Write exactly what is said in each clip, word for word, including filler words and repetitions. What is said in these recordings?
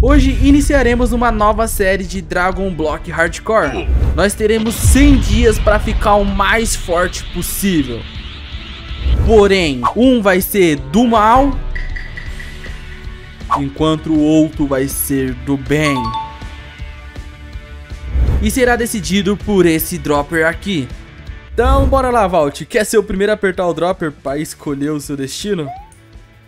Hoje iniciaremos uma nova série de Dragon Block Hardcore. Nós teremos cem dias para ficar o mais forte possível. Porém, um vai ser do mal, enquanto o outro vai ser do bem. E será decidido por esse dropper aqui. Então bora lá, Valt. Quer ser o primeiro a apertar o dropper pra escolher o seu destino?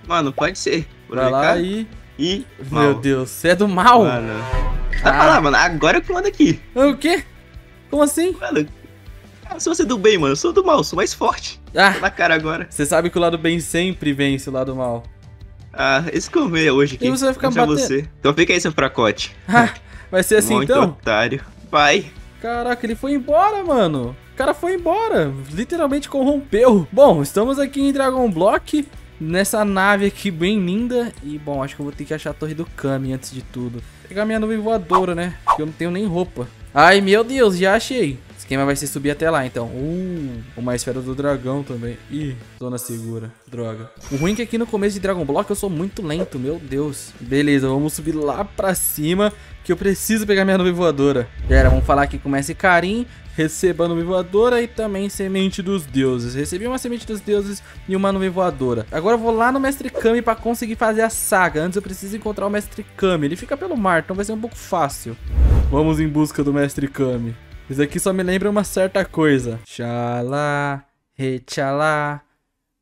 Mano, pode ser. Bora lá e... E... Mal. Meu Deus, você é do mal? Mano... Tá ah. pra lá, mano. Agora eu que mando aqui. O quê? Como assim? Mano... Eu sou você do bem, mano. Eu sou do mal. Sou mais forte. Ah. Tô na cara agora. Você sabe que o lado bem sempre vence o lado mal. Ah, esse que eu vi hoje aqui. E você vai ficar batendo. Você. Então fica aí, seu fracote. Ah, vai ser assim, então? Muito otário. Vai. Caraca, ele foi embora, mano. O cara foi embora. Literalmente corrompeu. Bom, estamos aqui em Dragon Block. Nessa nave aqui bem linda. E bom, acho que eu vou ter que achar a torre do Kami antes de tudo. Vou pegar minha nuvem voadora, né? Porque eu não tenho nem roupa. Ai, meu Deus, já achei. O esquema vai ser subir até lá, então. Uh, uma esfera do dragão também. Ih, zona segura. Droga. O ruim é que aqui no começo de Dragon Block eu sou muito lento, meu Deus. Beleza, vamos subir lá pra cima, que eu preciso pegar minha nuvem voadora. Galera, vamos falar aqui com o Mestre Kami. Receba a nuvem voadora e também semente dos deuses. Recebi uma semente dos deuses e uma nuvem voadora. Agora eu vou lá no Mestre Kami pra conseguir fazer a saga. Antes eu preciso encontrar o Mestre Kami. Ele fica pelo mar, então vai ser um pouco fácil. Vamos em busca do Mestre Kami. Isso aqui só me lembra uma certa coisa. Xalá, retxalá.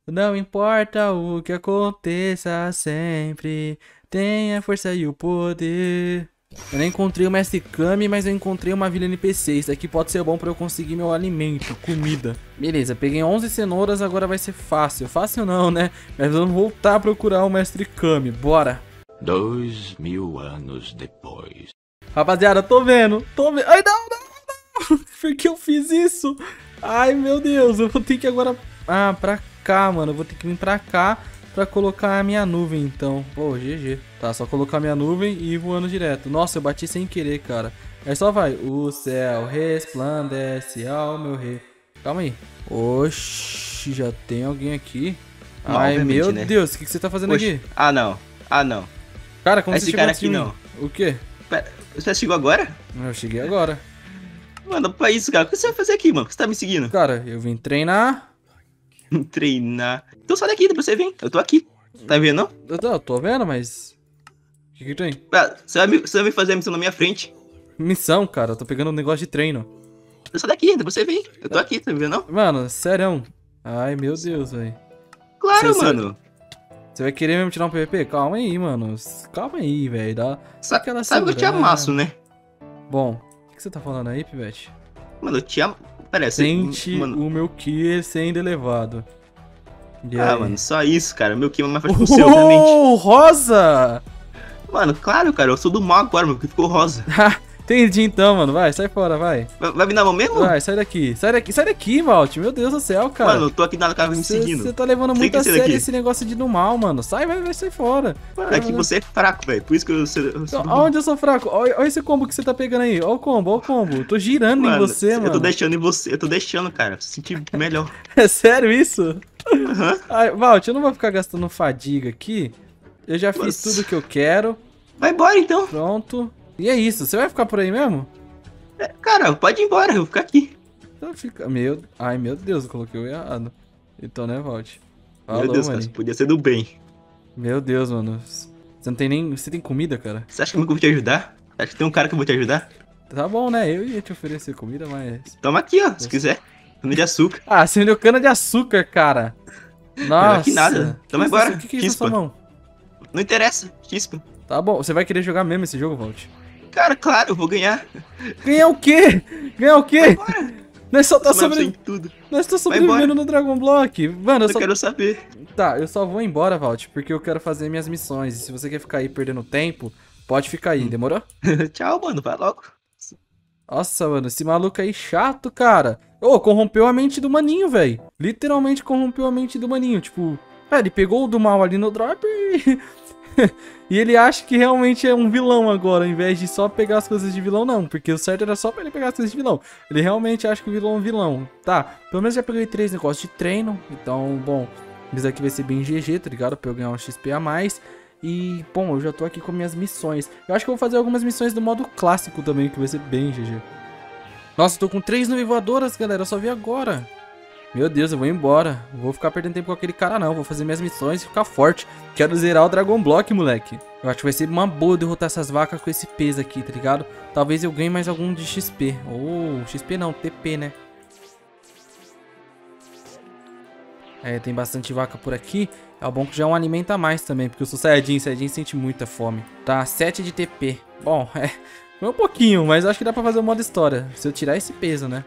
Não importa o que aconteça sempre, tenha a força e o poder. Eu nem encontrei o Mestre Kami, mas eu encontrei uma vila N P C. Isso aqui pode ser bom pra eu conseguir meu alimento, comida. Beleza, peguei onze cenouras, agora vai ser fácil. Fácil não, né? Mas vamos voltar a procurar o Mestre Kami, bora. Dois mil anos depois. Rapaziada, tô vendo, tô vendo. Ai, não, não, não. Por que eu fiz isso? Ai, meu Deus, eu vou ter que agora... Ah, pra cá, mano, eu vou ter que vir pra cá pra colocar a minha nuvem, então. Pô, G G. Tá, só colocar minha nuvem e ir voando direto. Nossa, eu bati sem querer, cara. Aí só vai. O céu resplandece ao meu rei. Calma aí. Oxi, já tem alguém aqui. Não, ai, meu né? Deus, o que, que você tá fazendo Oxi. aqui? Ah, não. Ah, não. Cara, como Esse você chegou cara aqui mim? não. O quê? Pera, você chegou agora? Eu cheguei agora. Mano, pra isso, cara. O que você vai fazer aqui, mano? Você tá me seguindo? Cara, eu vim treinar. Treinar. Então sai daqui, depois você vem. Eu tô aqui. Tá vendo, não? Eu tô, eu tô vendo, mas... O que que tem? Ah, você, vai me, você vai me fazer a missão na minha frente. Missão, cara? Eu tô pegando um negócio de treino. Sai daqui, depois você vem. Eu tô aqui, tá vendo, não? Mano, sério. Ai, meu Deus, velho. Claro, você, mano. Você vai querer mesmo tirar um P V P? Calma aí, mano. Calma aí, velho. Dá... Sabe que eu te amasso, né? Bom, o que você tá falando aí, Pivete? Mano, eu te amo. Parece, Sente mano. o meu Ki sendo elevado. E ah, aí? mano, só isso, cara. Meu Ki é mais forte que o seu, obviamente. Oh, rosa! Mano, claro, cara. Eu sou do mal agora, meu Ki ficou rosa. Entendi então, mano. Vai, sai fora, vai. Vai, vai vir na mão mesmo? Vai, sai daqui. Sai daqui, sai daqui, Valt. Meu Deus do céu, cara. Mano, eu tô aqui na cara me seguindo. Você tá levando muito a sério esse negócio de do mal, mano. Sai, vai, vai, sai fora. Mano, é que você é fraco, velho. Por isso que eu sou... Eu sou então, onde eu sou fraco? Olha, olha esse combo que você tá pegando aí. Olha o combo, olha o combo. Eu tô girando mano, em você, eu mano. Eu tô deixando em você. Eu tô deixando, cara. Eu senti melhor. É sério isso? Aham. Uhum. Valt, eu não vou ficar gastando fadiga aqui. Eu já Nossa. fiz tudo que eu quero. Vai embora, então. Pronto. E é isso, você vai ficar por aí mesmo? É, cara, pode ir embora, eu vou ficar aqui. Então fica... Meu... Ai, meu Deus, eu coloquei o errado. Então, né, Valt? Falou, meu Deus, mano. Cara, podia ser do bem. Meu Deus, mano. Você não tem nem... Você tem comida, cara? Você acha que eu vou te ajudar? Acho que tem um cara que eu vou te ajudar? Tá bom, né? Eu ia te oferecer comida, mas... Toma aqui, ó, Nossa. se quiser. Cana de açúcar. Ah, você me deu cana de açúcar, cara. Nossa. Que nada. Toma agora. O que, que é isso na sua mão? Não interessa. Chispa. Tá bom. Você vai querer jogar mesmo esse jogo, Valt? Cara, claro, eu vou ganhar. Ganhar o quê? Ganhar o quê? Nós só tá sobre... tudo. Nós tá sobrevivendo no Dragon Block. Mano, eu, eu só... quero saber. Tá, eu só vou embora, Valt, porque eu quero fazer minhas missões. E se você quer ficar aí perdendo tempo, pode ficar aí, demorou? Tchau, mano, vai logo. Nossa, mano, esse maluco aí chato, cara. Ô, oh, corrompeu a mente do maninho, velho. Literalmente corrompeu a mente do maninho. Tipo, é, ele pegou o do mal ali no drop e... E ele acha que realmente é um vilão agora, ao invés de só pegar as coisas de vilão, não. Porque o certo era só pra ele pegar as coisas de vilão. Ele realmente acha que o vilão é um vilão. Tá, pelo menos já peguei três negócios de treino. Então, bom, isso aqui vai ser bem G G, tá ligado? Pra eu ganhar um X P a mais. E, bom, eu já tô aqui com minhas missões. Eu acho que eu vou fazer algumas missões do modo clássico também, que vai ser bem G G. Nossa, tô com três nuvens voadoras, galera. Eu só vi agora. Meu Deus, eu vou embora. Não vou ficar perdendo tempo com aquele cara, não. Vou fazer minhas missões e ficar forte. Quero zerar o Dragon Block, moleque. Eu acho que vai ser uma boa derrotar essas vacas com esse peso aqui, tá ligado? Talvez eu ganhe mais algum de X P. Ou, oh, X P não, T P, né? É, tem bastante vaca por aqui. É bom que já é um alimento a mais também, porque eu sou Saiyajin, Saiyajin sente muita fome. Tá, sete de T P. Bom, é, é um pouquinho, mas acho que dá pra fazer o modo história, se eu tirar esse peso, né?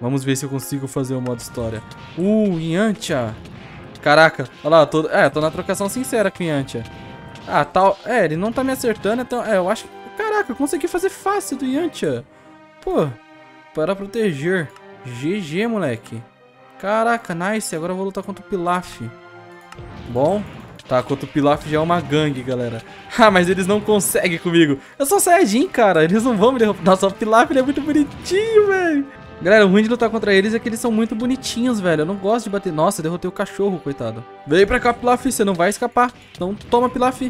Vamos ver se eu consigo fazer o modo história. Uh, Yantia. Caraca, olha lá, tô, é, tô na trocação sincera com Yantia. Ah, tal, é, ele não tá me acertando, então, é, eu acho, caraca, eu consegui fazer fácil do Yantia. Pô, para proteger. G G, moleque. Caraca, nice, agora eu vou lutar contra o Pilaf. Bom, tá, contra o Pilaf já é uma gangue, galera. Ah, mas eles não conseguem comigo. Eu sou Saiyajin, cara, eles não vão me derrubar. Nossa, o Pilaf ele é muito bonitinho, velho. Galera, o ruim de lutar contra eles é que eles são muito bonitinhos, velho. Eu não gosto de bater. Nossa, eu derrotei o cachorro, coitado. Veio pra cá, Pilaf, você não vai escapar. Então toma, Pilaf.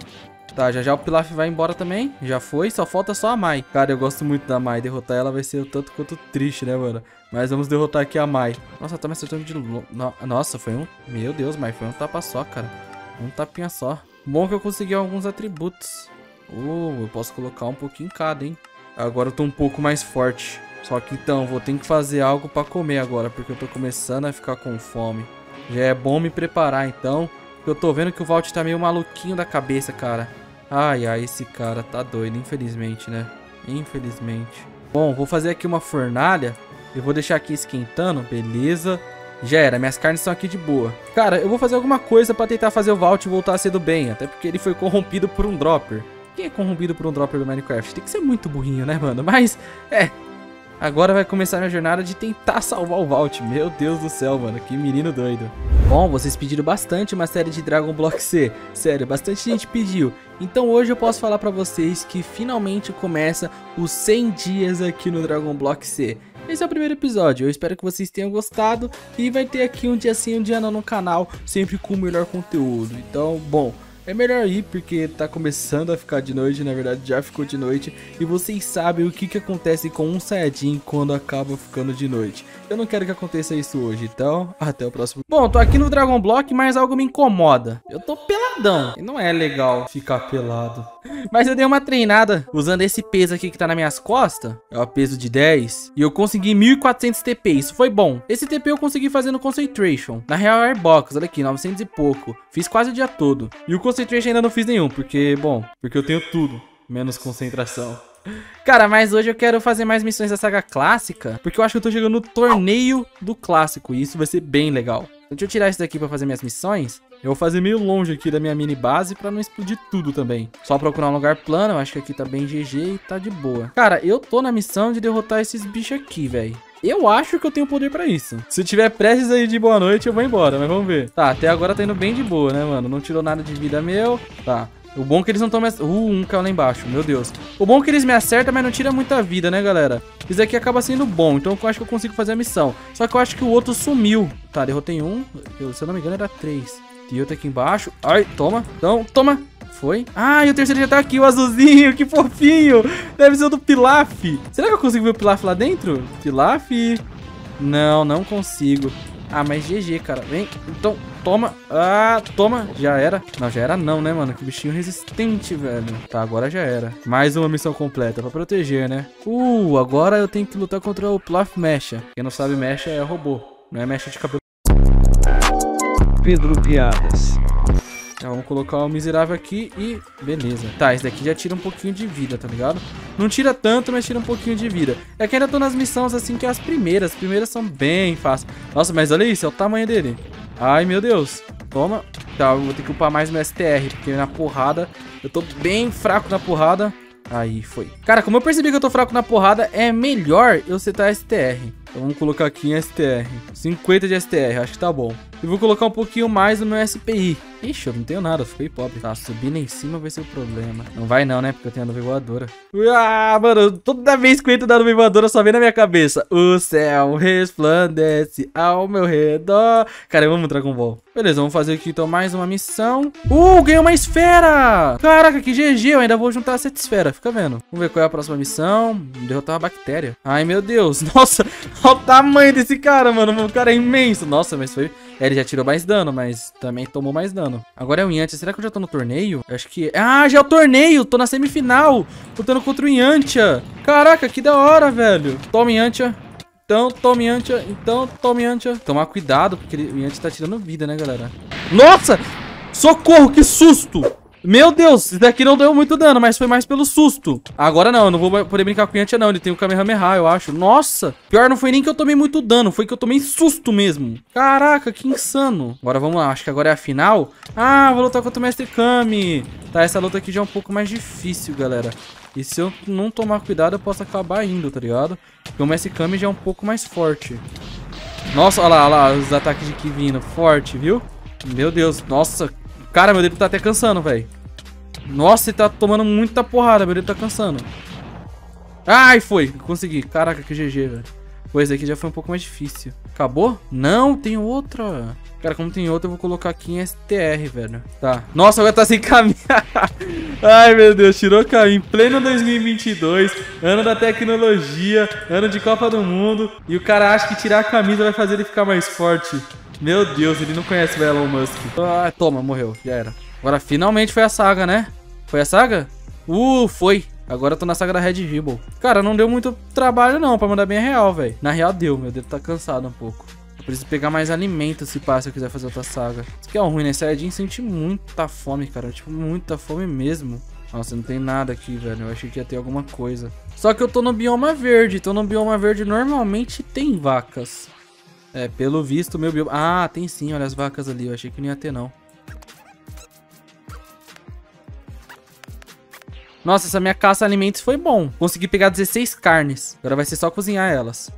Tá, já já o Pilaf vai embora também. Já foi, só falta só a Mai. Cara, eu gosto muito da Mai. Derrotar ela vai ser o tanto quanto triste, né, mano? Mas vamos derrotar aqui a Mai. Nossa, tá me acertando de longe. Nossa, foi um... Meu Deus, Mai, foi um tapa só, cara. Um tapinha só. Bom que eu consegui alguns atributos. Uh, eu posso colocar um pouquinho em cada, hein? Agora eu tô um pouco mais forte. Só que então, vou ter que fazer algo pra comer agora, porque eu tô começando a ficar com fome. Já é bom me preparar, então... Eu tô vendo que o Valt tá meio maluquinho da cabeça, cara. Ai, ai, esse cara tá doido, infelizmente, né? Infelizmente. Bom, vou fazer aqui uma fornalha. Eu vou deixar aqui esquentando, beleza. Já era, minhas carnes estão aqui de boa. Cara, eu vou fazer alguma coisa pra tentar fazer o Valt voltar a ser do bem. Até porque ele foi corrompido por um dropper. Quem é corrompido por um dropper do Minecraft? Tem que ser muito burrinho, né, mano? Mas, é... Agora vai começar minha jornada de tentar salvar o Valt. Meu Deus do céu, mano. Que menino doido. Bom, vocês pediram bastante uma série de Dragon Block C. Sério, bastante gente pediu. Então hoje eu posso falar pra vocês que finalmente começa os cem dias aqui no Dragon Block C. Esse é o primeiro episódio, eu espero que vocês tenham gostado. E vai ter aqui um dia sim, um dia não no canal, sempre com o melhor conteúdo. Então, bom... É melhor ir porque tá começando a ficar de noite, na verdade já ficou de noite. E vocês sabem o que que acontece com um Saiyajin quando acaba ficando de noite. Eu não quero que aconteça isso hoje, então até o próximo. Bom, tô aqui no Dragon Block, mas algo me incomoda. Eu tô peladão. E não é legal ficar pelado. Mas eu dei uma treinada usando esse peso aqui que tá nas minhas costas. É o peso de dez. E eu consegui mil e quatrocentos T P, isso foi bom. Esse T P eu consegui fazer no Concentration. Na real Airbox, olha aqui, novecentos e pouco. Fiz quase o dia todo. E o Concentration ainda não fiz nenhum, porque, bom, porque eu tenho tudo, menos concentração. Cara, mas hoje eu quero fazer mais missões da saga clássica, porque eu acho que eu tô chegando no torneio do clássico, e isso vai ser bem legal. Deixa eu tirar isso daqui pra fazer minhas missões. Eu vou fazer meio longe aqui da minha mini base pra não explodir tudo também. Só procurar um lugar plano, eu acho que aqui tá bem G G e tá de boa. Cara, eu tô na missão de derrotar esses bichos aqui, velho. Eu acho que eu tenho poder pra isso. Se tiver prestes aí de boa noite, eu vou embora, mas vamos ver. Tá, até agora tá indo bem de boa, né, mano? Não tirou nada de vida meu. Tá. O bom é que eles não estão mais... Uh, um caiu lá embaixo, meu Deus. O bom é que eles me acertam, mas não tira muita vida, né, galera? Isso aqui acaba sendo bom, então eu acho que eu consigo fazer a missão. Só que eu acho que o outro sumiu. Tá, derrotei um. Eu, se eu não me engano, era três. E outro aqui embaixo. Ai, toma. Então, toma. Foi. Ah, e o terceiro já tá aqui, o azulzinho, que fofinho. Deve ser o do Pilaf. Será que eu consigo ver o Pilaf lá dentro? Pilaf? Não, não consigo. Ah, mas G G, cara. Vem. Então, toma. Ah, toma. Já era. Não, já era não, né, mano? Que bichinho resistente, velho. Tá, agora já era. Mais uma missão completa pra proteger, né? Uh, agora eu tenho que lutar contra o Pilaf Mecha. Quem não sabe, Mecha é robô. Não é mecha de cabelo. Pedro Piadas. Tá, vamos colocar o miserável aqui e... Beleza. Tá, esse daqui já tira um pouquinho de vida, tá ligado? Não tira tanto, mas tira um pouquinho de vida. É que ainda tô nas missões assim que as primeiras. As primeiras são bem fáceis. Nossa, mas olha isso, é o tamanho dele. Ai, meu Deus. Toma. Tá, eu vou ter que upar mais meu S T R, porque na porrada... Eu tô bem fraco na porrada. Aí, foi. Cara, como eu percebi que eu tô fraco na porrada, é melhor eu setar S T R. Então vamos colocar aqui em S T R. cinquenta de S T R, acho que tá bom. E vou colocar um pouquinho mais no meu S P I. Ixi, eu não tenho nada, eu fiquei pobre. Tá, subindo em cima vai ser o problema. Não vai não, né? Porque eu tenho a nuvem voadora. Ah, mano, toda vez que eu entro na nuvem voadora só vem na minha cabeça: o céu resplandece ao meu redor. Cara, eu amo Dragon Ball. Beleza, vamos fazer aqui então mais uma missão. Uh, ganhei uma esfera! Caraca, que G G, eu ainda vou juntar essa esfera, fica vendo. Vamos ver qual é a próxima missão. Derrotar uma bactéria. Ai, meu Deus, nossa, olha o tamanho desse cara, mano. O cara é imenso, nossa, mas foi... É, ele já tirou mais dano, mas também tomou mais dano. Agora é o Yantia. Será que eu já tô no torneio? Eu acho que... Ah, já é o torneio! Tô na semifinal! Lutando contra o Yantia. Caraca, que da hora, velho. Toma, Yantia. Então, toma, Yantia. Então, toma, Yantia. Tomar cuidado, porque o Yantia tá tirando vida, né, galera? Nossa! Socorro, que susto! Meu Deus, isso daqui não deu muito dano, mas foi mais pelo susto. Agora não, eu não vou poder brincar com o Yantia, não. Ele tem o Kamehameha, eu acho. Nossa, pior não foi nem que eu tomei muito dano, foi que eu tomei susto mesmo. Caraca, que insano. Agora vamos lá, acho que agora é a final. Ah, vou lutar contra o Mestre Kami. Tá, essa luta aqui já é um pouco mais difícil, galera. E se eu não tomar cuidado, eu posso acabar indo, tá ligado? Porque o Mestre Kami já é um pouco mais forte. Nossa, olha lá, olha lá, os ataques de Ki vindo. Forte, viu? Meu Deus, nossa. Cara, meu dedo tá até cansando, velho. Nossa, ele tá tomando muita porrada. Meu dedo tá cansando. Ai, foi. Consegui. Caraca, que G G, velho. Pois aqui já foi um pouco mais difícil. Acabou? Não, tem outra. Cara, como tem outra, eu vou colocar aqui em S T R, velho. Tá. Nossa, agora tá sem caminho. Ai, meu Deus. Tirou caminho. Pleno dois mil e vinte e dois. Ano da tecnologia. Ano de Copa do Mundo. E o cara acha que tirar a camisa vai fazer ele ficar mais forte. Meu Deus, ele não conhece o Elon Musk. Ah, toma, morreu. Já era. Agora finalmente foi a saga, né? Foi a saga? Uh, foi. Agora eu tô na saga da Red Ribbon. Cara, não deu muito trabalho não pra mandar bem a real, velho. Na real deu, meu dedo tá cansado um pouco. Eu preciso pegar mais alimento se passa, eu quiser fazer outra saga. Isso que é ruim, né? Saiyajin sente muita fome, cara. Tipo, muita fome mesmo. Nossa, não tem nada aqui, velho. Eu achei que ia ter alguma coisa. Só que eu tô no bioma verde. Então no bioma verde normalmente tem vacas. É, pelo visto, meu bioma... Ah, tem sim, olha as vacas ali. Eu achei que não ia ter, não. Nossa, essa minha caça a alimentos foi bom. Consegui pegar dezesseis carnes. Agora vai ser só cozinhar elas.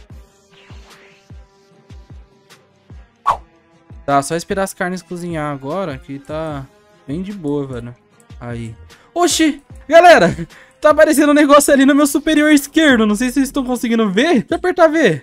Tá, só esperar as carnes cozinhar agora, que tá bem de boa, velho. Aí. Oxi! Galera, tá aparecendo um negócio ali no meu superior esquerdo. Não sei se vocês estão conseguindo ver. Deixa eu apertar V.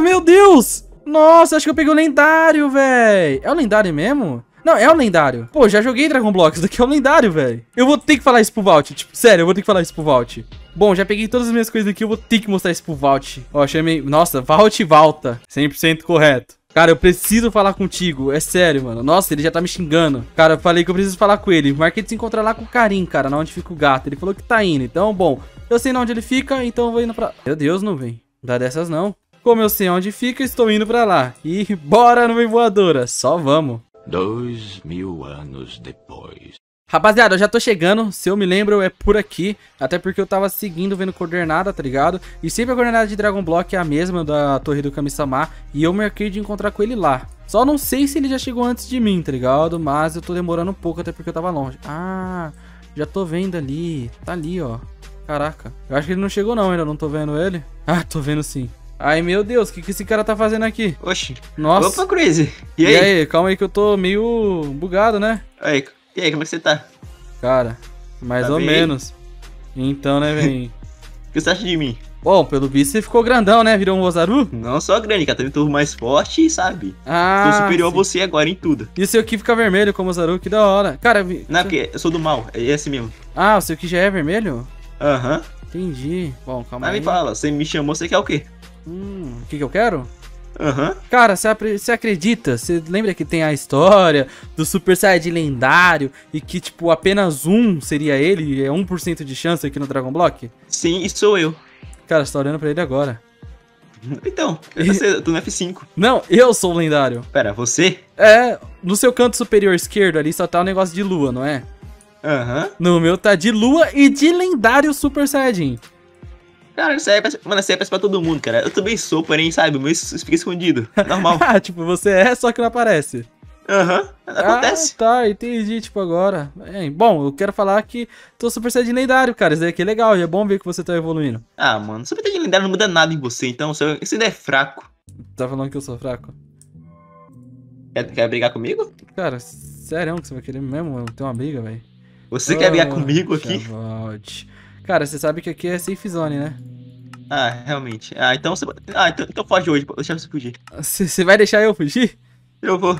Meu Deus! Nossa, acho que eu peguei o lendário, velho. É o lendário mesmo? Não, é o lendário. Pô, já joguei Dragon Block, isso daqui é o lendário, velho. Eu vou ter que falar isso pro Vault, tipo, sério, eu vou ter que falar isso pro Vault. Bom, já peguei todas as minhas coisas aqui, eu vou ter que mostrar isso pro Vault. Ó, chamei... Nossa, Vault e Valta, cem por cento correto. Cara, eu preciso falar contigo, é sério, mano. Nossa, ele já tá me xingando. Cara, eu falei que eu preciso falar com ele. Marquei de se encontrar lá com o Karim, cara, na onde fica o gato. Ele falou que tá indo, então, bom, eu sei na onde ele fica, então eu vou indo pra... Meu Deus, não vem. Não dá dessas, não. Como eu sei onde fica, estou indo pra lá. E bora, nuvem voadora. Só vamos. Dois mil anos depois. Rapaziada, eu já tô chegando, se eu me lembro é por aqui, até porque eu tava seguindo, vendo coordenada, tá ligado? E sempre a coordenada de Dragon Block é a mesma da Torre do Kami-sama, e eu marquei de encontrar com ele lá. Só não sei se ele já chegou antes de mim, tá ligado? Mas eu tô demorando um pouco, até porque eu tava longe. Ah, já tô vendo ali, tá ali, ó. Caraca, eu acho que ele não chegou não, ainda não tô vendo ele. Ah, tô vendo sim. Ai, meu Deus, o que, que esse cara tá fazendo aqui? Oxi. Nossa. Opa, Crazy. E, e aí? aí? Calma aí que eu tô meio bugado, né? Aí, e aí, como é que você tá? Cara, mais tá ou bem? menos. Então, né, velho? O que você acha de mim? Bom, pelo visto você ficou grandão, né? Virou um Ozaru? Não só grande, cara. Teve um turno mais forte, sabe? Ah, Tô superior sim. a você agora em tudo. E o seu Ki fica vermelho como Ozaru, que da hora. Cara... Vi... Não, porque eu sou do mal. É esse mesmo. Ah, o seu Ki já é vermelho? Aham. Uhum. Entendi. Bom, calma Mas aí. Mas me fala, você me chamou, você quer o quê? Hum, o que que eu quero? Aham. Uhum. Cara, você acredita? Você lembra que tem a história do Super Saiyajin lendário e que, tipo, apenas um seria ele? É um por cento de chance aqui no Dragon Block? Sim, isso sou eu. Cara, você tá olhando pra ele agora. Então, eu tô no F cinco. Não, eu sou o lendário. Pera, você? É, no seu canto superior esquerdo ali só tá o negócio de lua, não é? Aham. Uhum. No meu tá de lua e de lendário Super Saiyajin. Cara, isso aí é pra, mano, isso aí é pra todo mundo, cara. Eu também sou, porém, sabe? O meu fica escondido. Normal. Ah, tipo, você é, só que não aparece. Aham, uhum, acontece. Ah, tá, entendi, tipo, agora. É, bom, eu quero falar que tô Super Saiyajin lendário, cara. Isso daí aqui é legal, e é bom ver que você tá evoluindo. Ah, mano, Super Saiyajin lendário não muda nada em você, então você ainda é fraco. Tá falando que eu sou fraco? Quer, quer brigar comigo? Cara, sério que você vai querer mesmo ter uma briga, velho? Você oh, quer brigar comigo aqui? Volte. Cara, você sabe que aqui é safe zone, né? Ah, realmente. Ah, então você... Ah, então, então foge hoje. Deixa você fugir. Você vai deixar eu fugir? Eu vou.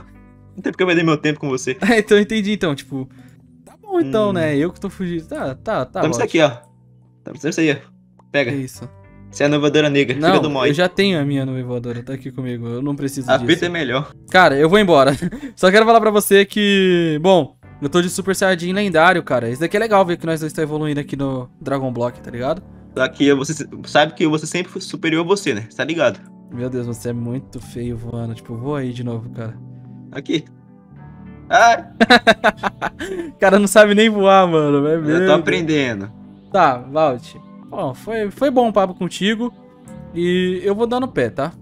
Não tem porque eu perder meu tempo com você. É, então eu entendi, então, tipo... Tá bom, hum. então, né? Eu que tô fugindo. Tá, tá, tá. Tá isso aqui, ó. Tá precisando isso aí, ó. Pega. Isso. Você é a noivoadora negra, não, fica do mal. Eu já tenho a minha noivoadora, tá aqui comigo. Eu não preciso a disso. A pita é melhor. Cara, eu vou embora. Só quero falar pra você que... Bom, eu tô de Super Saiyajin lendário, cara. Isso daqui é legal ver que nós dois tá evoluindo aqui no Dragon Block, tá ligado? Aqui você sabe que você sempre foi superior a você, né? Tá ligado? Meu Deus, você é muito feio voando. Tipo, voa aí de novo, cara. Aqui. Ai! Cara, não sabe nem voar, mano. É mesmo. Eu tô aprendendo. Tá, Valt. Bom, foi, foi bom o papo contigo. E eu vou dar no pé, tá?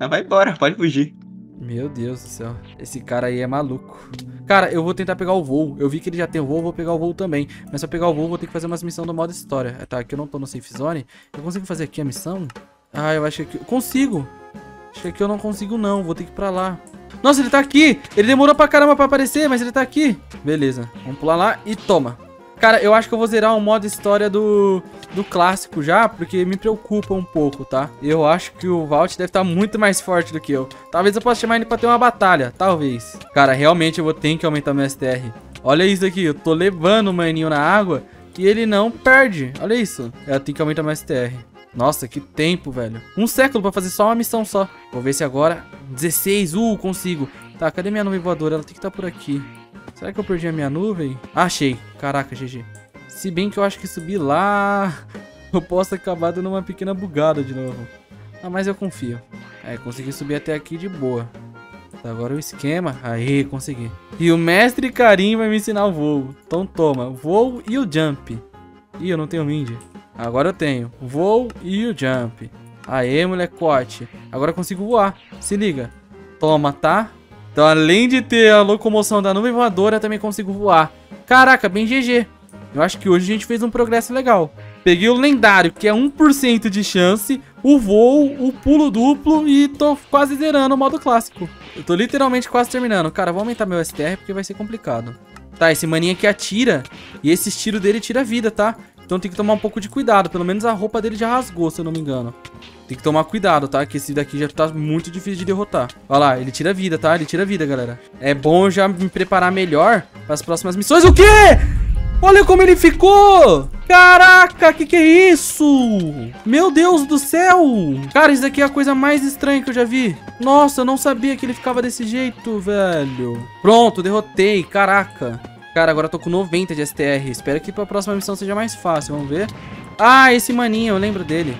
Ah, vai embora, pode fugir. Meu Deus do céu. Esse cara aí é maluco. Cara, eu vou tentar pegar o voo. Eu vi que ele já tem o voo, vou pegar o voo também. Mas pra pegar o voo, vou ter que fazer umas missões do modo história. Tá, aqui eu não tô no safe zone. Eu consigo fazer aqui a missão? Ah, eu acho que aqui... Eu consigo. Acho que aqui eu não consigo, não. Vou ter que ir pra lá. Nossa, ele tá aqui. Ele demorou pra caramba pra aparecer, mas ele tá aqui. Beleza. Vamos pular lá e toma. Cara, eu acho que eu vou zerar o modo história do, do clássico já, porque me preocupa um pouco, tá? Eu acho que o Valt deve estar muito mais forte do que eu. Talvez eu possa chamar ele pra ter uma batalha, talvez. Cara, realmente eu vou ter que aumentar meu S T R. Olha isso aqui, eu tô levando o maninho na água e ele não perde. Olha isso. Eu tenho que aumentar meu S T R. Nossa, que tempo, velho. Um século pra fazer só uma missão só. Vou ver se agora... dezesseis, uh, consigo. Tá, cadê minha nuvem voadora? Ela tem que estar por aqui. Será que eu perdi a minha nuvem? Achei. Caraca, G G. Se bem que eu acho que subir lá... eu posso acabar dando uma pequena bugada de novo. Ah, mas eu confio. É, consegui subir até aqui de boa. Tá, agora o esquema. Aí, consegui. E o mestre Karim vai me ensinar o voo. Então toma, voo e o jump. Ih, eu não tenho mind. Agora eu tenho. Voo e o jump. Aê, molecote. Agora eu consigo voar. Se liga. Toma, tá? Então, além de ter a locomoção da nuvem voadora, eu também consigo voar. Caraca, bem G G. Eu acho que hoje a gente fez um progresso legal. Peguei o lendário, que é um por cento de chance, o voo, o pulo duplo e tô quase zerando o modo clássico. Eu tô literalmente quase terminando. Cara, vou aumentar meu S T R porque vai ser complicado. Tá, esse maninho aqui atira e esses tiros dele tira vida, tá? Então tem que tomar um pouco de cuidado. Pelo menos a roupa dele já rasgou, se eu não me engano. Tem que tomar cuidado, tá? Que esse daqui já tá muito difícil de derrotar. Olha lá, ele tira vida, tá? Ele tira vida, galera. É bom eu já me preparar melhor para as próximas missões. O quê? Olha como ele ficou! Caraca, que que é isso? Meu Deus do céu! Cara, isso daqui é a coisa mais estranha que eu já vi. Nossa, eu não sabia que ele ficava desse jeito, velho. Pronto, derrotei. Caraca. Cara, agora eu tô com noventa de S T R. Espero que para a próxima missão seja mais fácil. Vamos ver. Ah, esse maninho, eu lembro dele.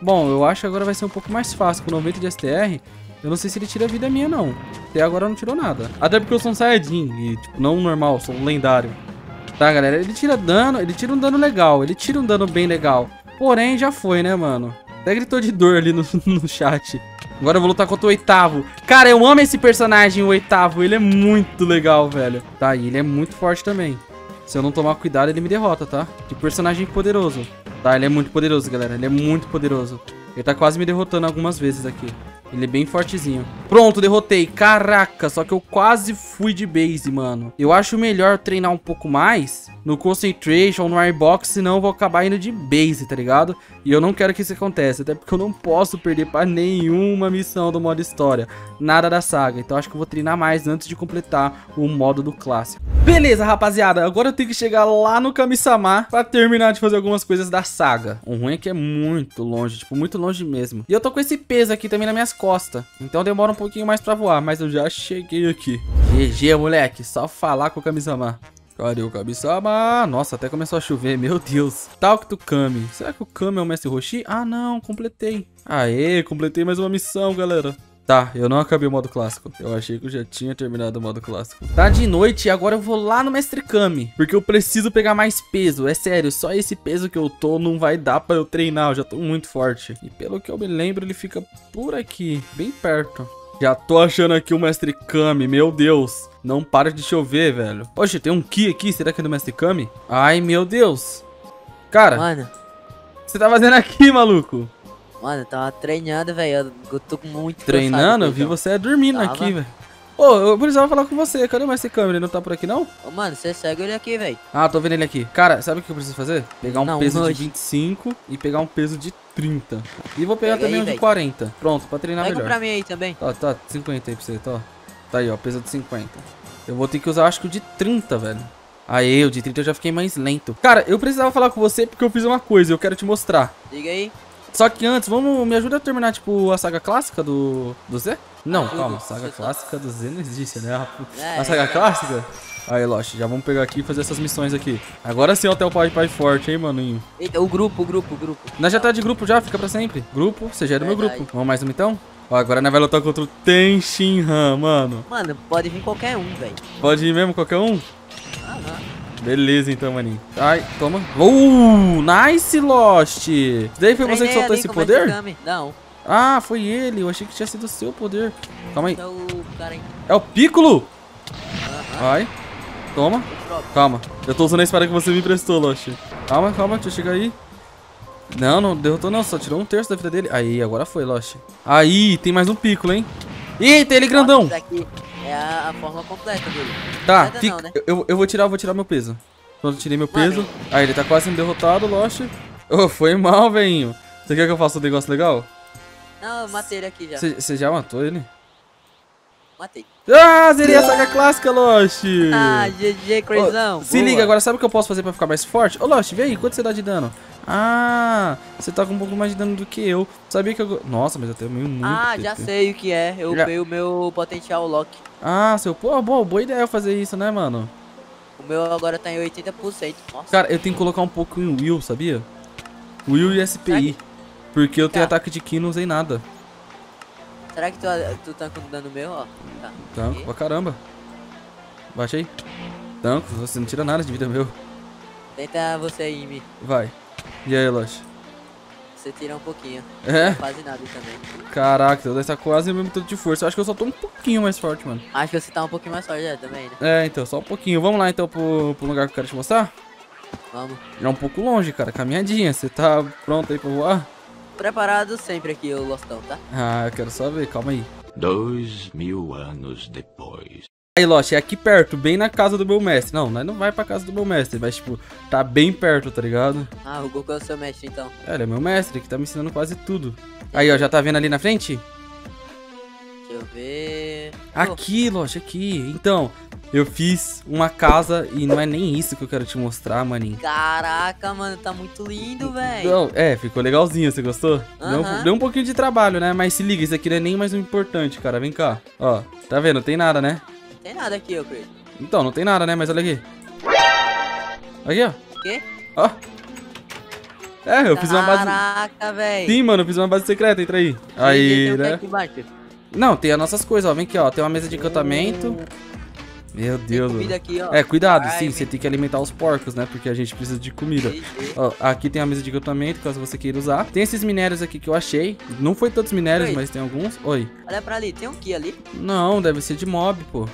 Bom, eu acho que agora vai ser um pouco mais fácil. Com noventa de S T R, eu não sei se ele tira a vida minha, não. Até agora não tirou nada. Até porque eu sou um Saiyajin, e tipo, não um normal, sou um lendário. Tá, galera, ele tira dano, ele tira um dano legal, ele tira um dano bem legal. Porém, já foi, né, mano? Até gritou de dor ali no, no chat. Agora eu vou lutar contra o oitavo. Cara, eu amo esse personagem, o oitavo. Ele é muito legal, velho. Tá, e ele é muito forte também. Se eu não tomar cuidado, ele me derrota, tá? Que personagem poderoso. Tá, ele é muito poderoso, galera. Ele é muito poderoso. Ele tá quase me derrotando algumas vezes aqui. Ele é bem fortezinho. Pronto, derrotei. Caraca, só que eu quase fui de base, mano. Eu acho melhor treinar um pouco mais no Concentration, no Airbox, senão eu vou acabar indo de base, tá ligado? E eu não quero que isso aconteça, até porque eu não posso perder pra nenhuma missão do modo história. Nada da saga. Então acho que eu vou treinar mais antes de completar o modo do clássico. Beleza, rapaziada. Agora eu tenho que chegar lá no Kami-sama pra terminar de fazer algumas coisas da saga. O ruim é que é muito longe, tipo, muito longe mesmo. E eu tô com esse peso aqui também nas minhas costa, então demora um pouquinho mais pra voar, mas eu já cheguei aqui. G G, moleque, só falar com o Kami-sama. Cadê o Kami-sama? Nossa, até começou a chover, meu Deus. Talk to Kami. Será que o Kami é o Mestre Roshi? Ah, não, completei. Aê, completei mais uma missão, galera. Tá, eu não acabei o modo clássico. Eu achei que eu já tinha terminado o modo clássico. Tá de noite e agora eu vou lá no Mestre Kami, porque eu preciso pegar mais peso. É sério, só esse peso que eu tô não vai dar pra eu treinar. Eu já tô muito forte. E pelo que eu me lembro, ele fica por aqui, bem perto. Já tô achando aqui o Mestre Kami, meu Deus. Não para de chover, velho. Poxa, tem um Ki aqui, será que é do Mestre Kami? Ai, meu Deus. Cara, mano, o que você tá fazendo aqui, maluco? Mano, eu tava treinando, velho. Eu tô muito treinando? Eu vi você dormindo tava aqui, velho. Ô, oh, eu precisava falar com você. Cadê o Mestre Kami? Ele não tá por aqui, não? Oh, mano, você segue ele aqui, velho. Ah, tô vendo ele aqui. Cara, sabe o que eu preciso fazer? Pegar um não, peso hoje. de vinte e cinco e pegar um peso de trinta. E vou pegar Pega também aí, um de véio. quarenta. Pronto, pra treinar Pega melhor. Pega um pra mim aí também. Tá, tá, cinquenta aí pra você, tá. Tá aí, ó, pesa de cinquenta. Eu vou ter que usar, acho que o de trinta, velho. Aí, o de trinta eu já fiquei mais lento. Cara, eu precisava falar com você porque eu fiz uma coisa, eu quero te mostrar. Diga aí. Só que antes, vamos, me ajuda a terminar, tipo, a saga clássica do, do Z? Não, ah, calma, saga clássica tá... do Z não existe, né? É, a saga é... clássica? Aí, Lost, já vamos pegar aqui e fazer essas missões aqui. Agora sim, até o Pai Pai Forte, hein, maninho? Eita, o grupo, o grupo, o grupo. Nós já tá de grupo já, fica pra sempre. Grupo, você já é do meu grupo. Vamos mais uma então? Ó, agora nós vai lutar contra o Tenshinhan, mano. Mano, pode vir qualquer um, velho. Pode ir mesmo, qualquer um? Beleza, então, maninho. Ai, toma. Uh, nice, Lost. Daí foi você Treinei que soltou esse poder? Não. Ah, foi ele. Eu achei que tinha sido o seu poder. Calma aí. É o, cara aí. É o Piccolo? Uh-huh. Ai, toma. Calma. Eu tô usando a espada que você me emprestou, Lost. Calma, calma. Deixa eu chegar aí. Não, não derrotou não. Só tirou um terço da vida dele. Aí, agora foi, Lost. Aí, tem mais um Piccolo, hein? Eita, ele grandão. É a, a forma completa dele. Tá, completa fica, não, né? eu, eu vou tirar, eu vou tirar meu peso. Pronto, tirei meu peso. Mano. Aí, ele tá quase sendo derrotado, Lost. Oh, foi mal, velhinho. Você quer que eu faça um negócio legal? Não, eu matei ele aqui já. Você já matou ele? Matei. Ah, zerei a saga clássica, Lost. Ah, G G, Crazão. Oh, se liga, agora sabe o que eu posso fazer pra ficar mais forte? Ô, oh, Lost, vê aí, quanto você dá de dano? Ah, você tá com um pouco mais de dano do que eu. Sabia que eu... Nossa, mas eu tenho meio muito. Ah, T P. Já sei o que é. Eu peguei o meu potencial lock. Ah, seu... Pô, boa, boa ideia eu fazer isso, né, mano? O meu agora tá em oitenta por cento. Nossa. Cara, eu tenho que colocar um pouco em Will, sabia? Will e S P I. Será que... Porque eu tá. tenho ataque de Ki, não usei nada. Será que tu, tu tá com dano meu, ó? Tá. Tanco, pra caramba. Baixa aí. Tanco, você não tira nada de vida meu. Tenta você aí em mim. Vai. E aí, Lost? Você tira um pouquinho. É? Não faz nada também. Caraca, eu tá quase o mesmo tanto de força. Eu acho que eu só tô um pouquinho mais forte, mano. Acho que você tá um pouquinho mais forte já, também, né? É, então, só um pouquinho. Vamos lá, então, pro, pro lugar que eu quero te mostrar? Vamos. Já é um pouco longe, cara. Caminhadinha. Você tá pronto aí pra voar? Preparado sempre aqui, o Lostão, tá? Ah, eu quero só ver. Calma aí. Dois mil anos depois. Aí, Lost, é aqui perto, bem na casa do meu mestre. Não, não vai pra casa do meu mestre, mas, tipo, tá bem perto, tá ligado? Ah, o Goku é o seu mestre, então. É, ele é meu mestre, que tá me ensinando quase tudo. Aí, ó, já tá vendo ali na frente? Deixa eu ver... Aqui, oh. Lost, aqui. Então, eu fiz uma casa e não é nem isso que eu quero te mostrar, maninho. Caraca, mano, tá muito lindo, velho. É, ficou legalzinho, você gostou? Uh-huh. Deu, deu um pouquinho de trabalho, né? Mas se liga, isso aqui não é nem mais o importante, cara. Vem cá, ó. Tá vendo? Não tem nada, né? Não tem nada aqui, ô Crazy. Então, não tem nada, né? Mas olha aqui. Aqui, ó. O quê? Ó. É, eu fiz uma base... Caraca, velho. Sim, mano, eu fiz uma base secreta, entra aí. Aí, né? Não, tem as nossas coisas, ó. Vem aqui, ó. Tem uma mesa de encantamento. Meu Deus, mano. É, cuidado, sim. Você tem que alimentar os porcos, né? Porque a gente precisa de comida. Ó, aqui tem a mesa de encantamento, caso você queira usar. Tem esses minérios aqui que eu achei. Não foi tantos minérios, mas tem alguns. Oi. Olha pra ali, tem um que ali? Não, deve ser de mob, pô.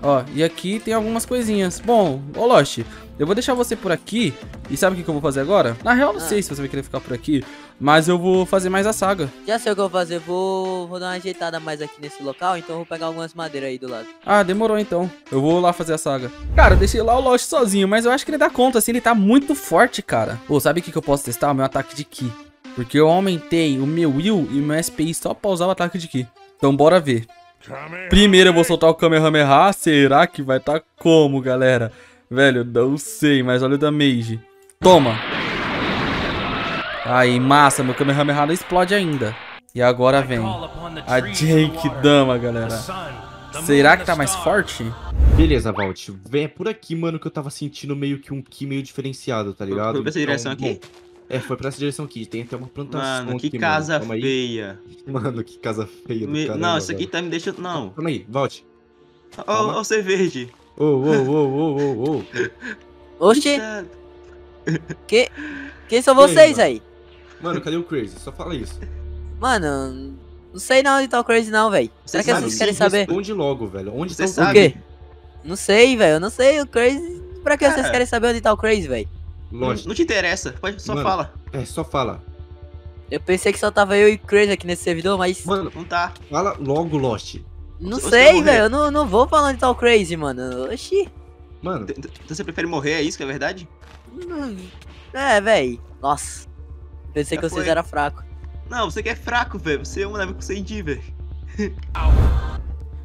Ó, e aqui tem algumas coisinhas. Bom, ô Lost, eu vou deixar você por aqui. E sabe o que, que eu vou fazer agora? Na real, não ah. sei se você vai querer ficar por aqui, mas eu vou fazer mais a saga. Já sei o que eu vou fazer, vou, vou dar uma ajeitada mais aqui nesse local. Então eu vou pegar algumas madeiras aí do lado. Ah, demorou então, eu vou lá fazer a saga. Cara, eu deixei lá o Lost sozinho, mas eu acho que ele dá conta, assim, ele tá muito forte, cara. Pô, sabe o que, que eu posso testar? O meu ataque de Ki. Porque eu aumentei o meu Will e o meu S P I só pra usar o ataque de Ki. Então bora ver. Primeiro eu vou soltar o Kamehameha. Será que vai tá como, galera? Velho, não sei, mas olha o da Meiji. Toma. Aí, massa, meu Kamehameha não explode ainda. E agora vem a Jake Dama, galera. Será que tá mais forte? Beleza, Valt, vem é por aqui, mano, que eu tava sentindo meio que um Ki meio diferenciado, tá ligado? Foi pra essa direção aqui? É, foi pra essa direção aqui, tem até uma plantação. Mano, que aqui, casa mano. feia. Mano, que casa feia do me... caramba. Não, isso aqui tá me deixando... Não. Calma aí, volte. Ó, ó, você verde. Ô, ô, ô, ô, ô, ô. Oxi. Que... Quem são vocês aí? Mano, cadê o Crazy? Só fala isso. Mano, não sei não onde tá o Crazy não, velho. Será que vocês querem saber? Responde logo, velho. Onde você tá o quê? Não sei, velho. Eu não sei o Crazy... Pra que é. vocês querem saber onde tá o Crazy, velho? Longe. Não, não te interessa, pode só mano, fala. É, só fala. Eu pensei que só tava eu e Crazy aqui nesse servidor, mas... Mano, não tá. Fala logo, Lost. Não você sei, velho, eu não, não vou falando de tal Crazy, mano. Oxi. Mano... Então você prefere morrer, é isso que é verdade? É, velho. Nossa. Pensei Já que vocês eram fracos. Não, você que é fraco, velho. Você é um Namekusei, velho.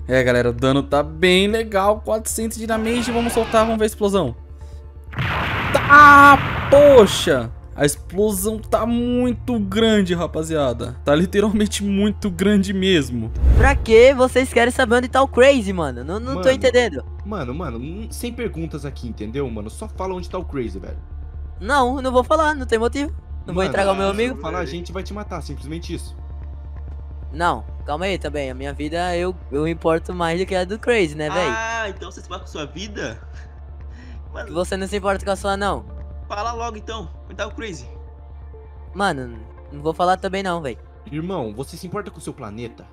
É, galera, o dano tá bem legal. quatrocentos de damage. Vamos soltar, vamos ver a explosão. Tá, poxa! A explosão tá muito grande, rapaziada. Tá literalmente muito grande mesmo. Pra que vocês querem saber onde tá o Crazy, mano? Não, não mano, tô entendendo. Mano, mano, sem perguntas aqui, entendeu, mano? Só fala onde tá o Crazy, velho. Não, não vou falar, não tem motivo. Não mano, vou entregar o meu amigo. Se falar, a gente vai te matar, simplesmente isso. Não, calma aí também. A minha vida eu, eu importo mais do que a do Crazy, né, velho? Ah, então você se importa com a sua vida? Mano. Você não se importa com a sua, não. Fala logo então, onde tá o Crazy? Mano, não vou falar também não, velho. Irmão, você se importa com o seu planeta?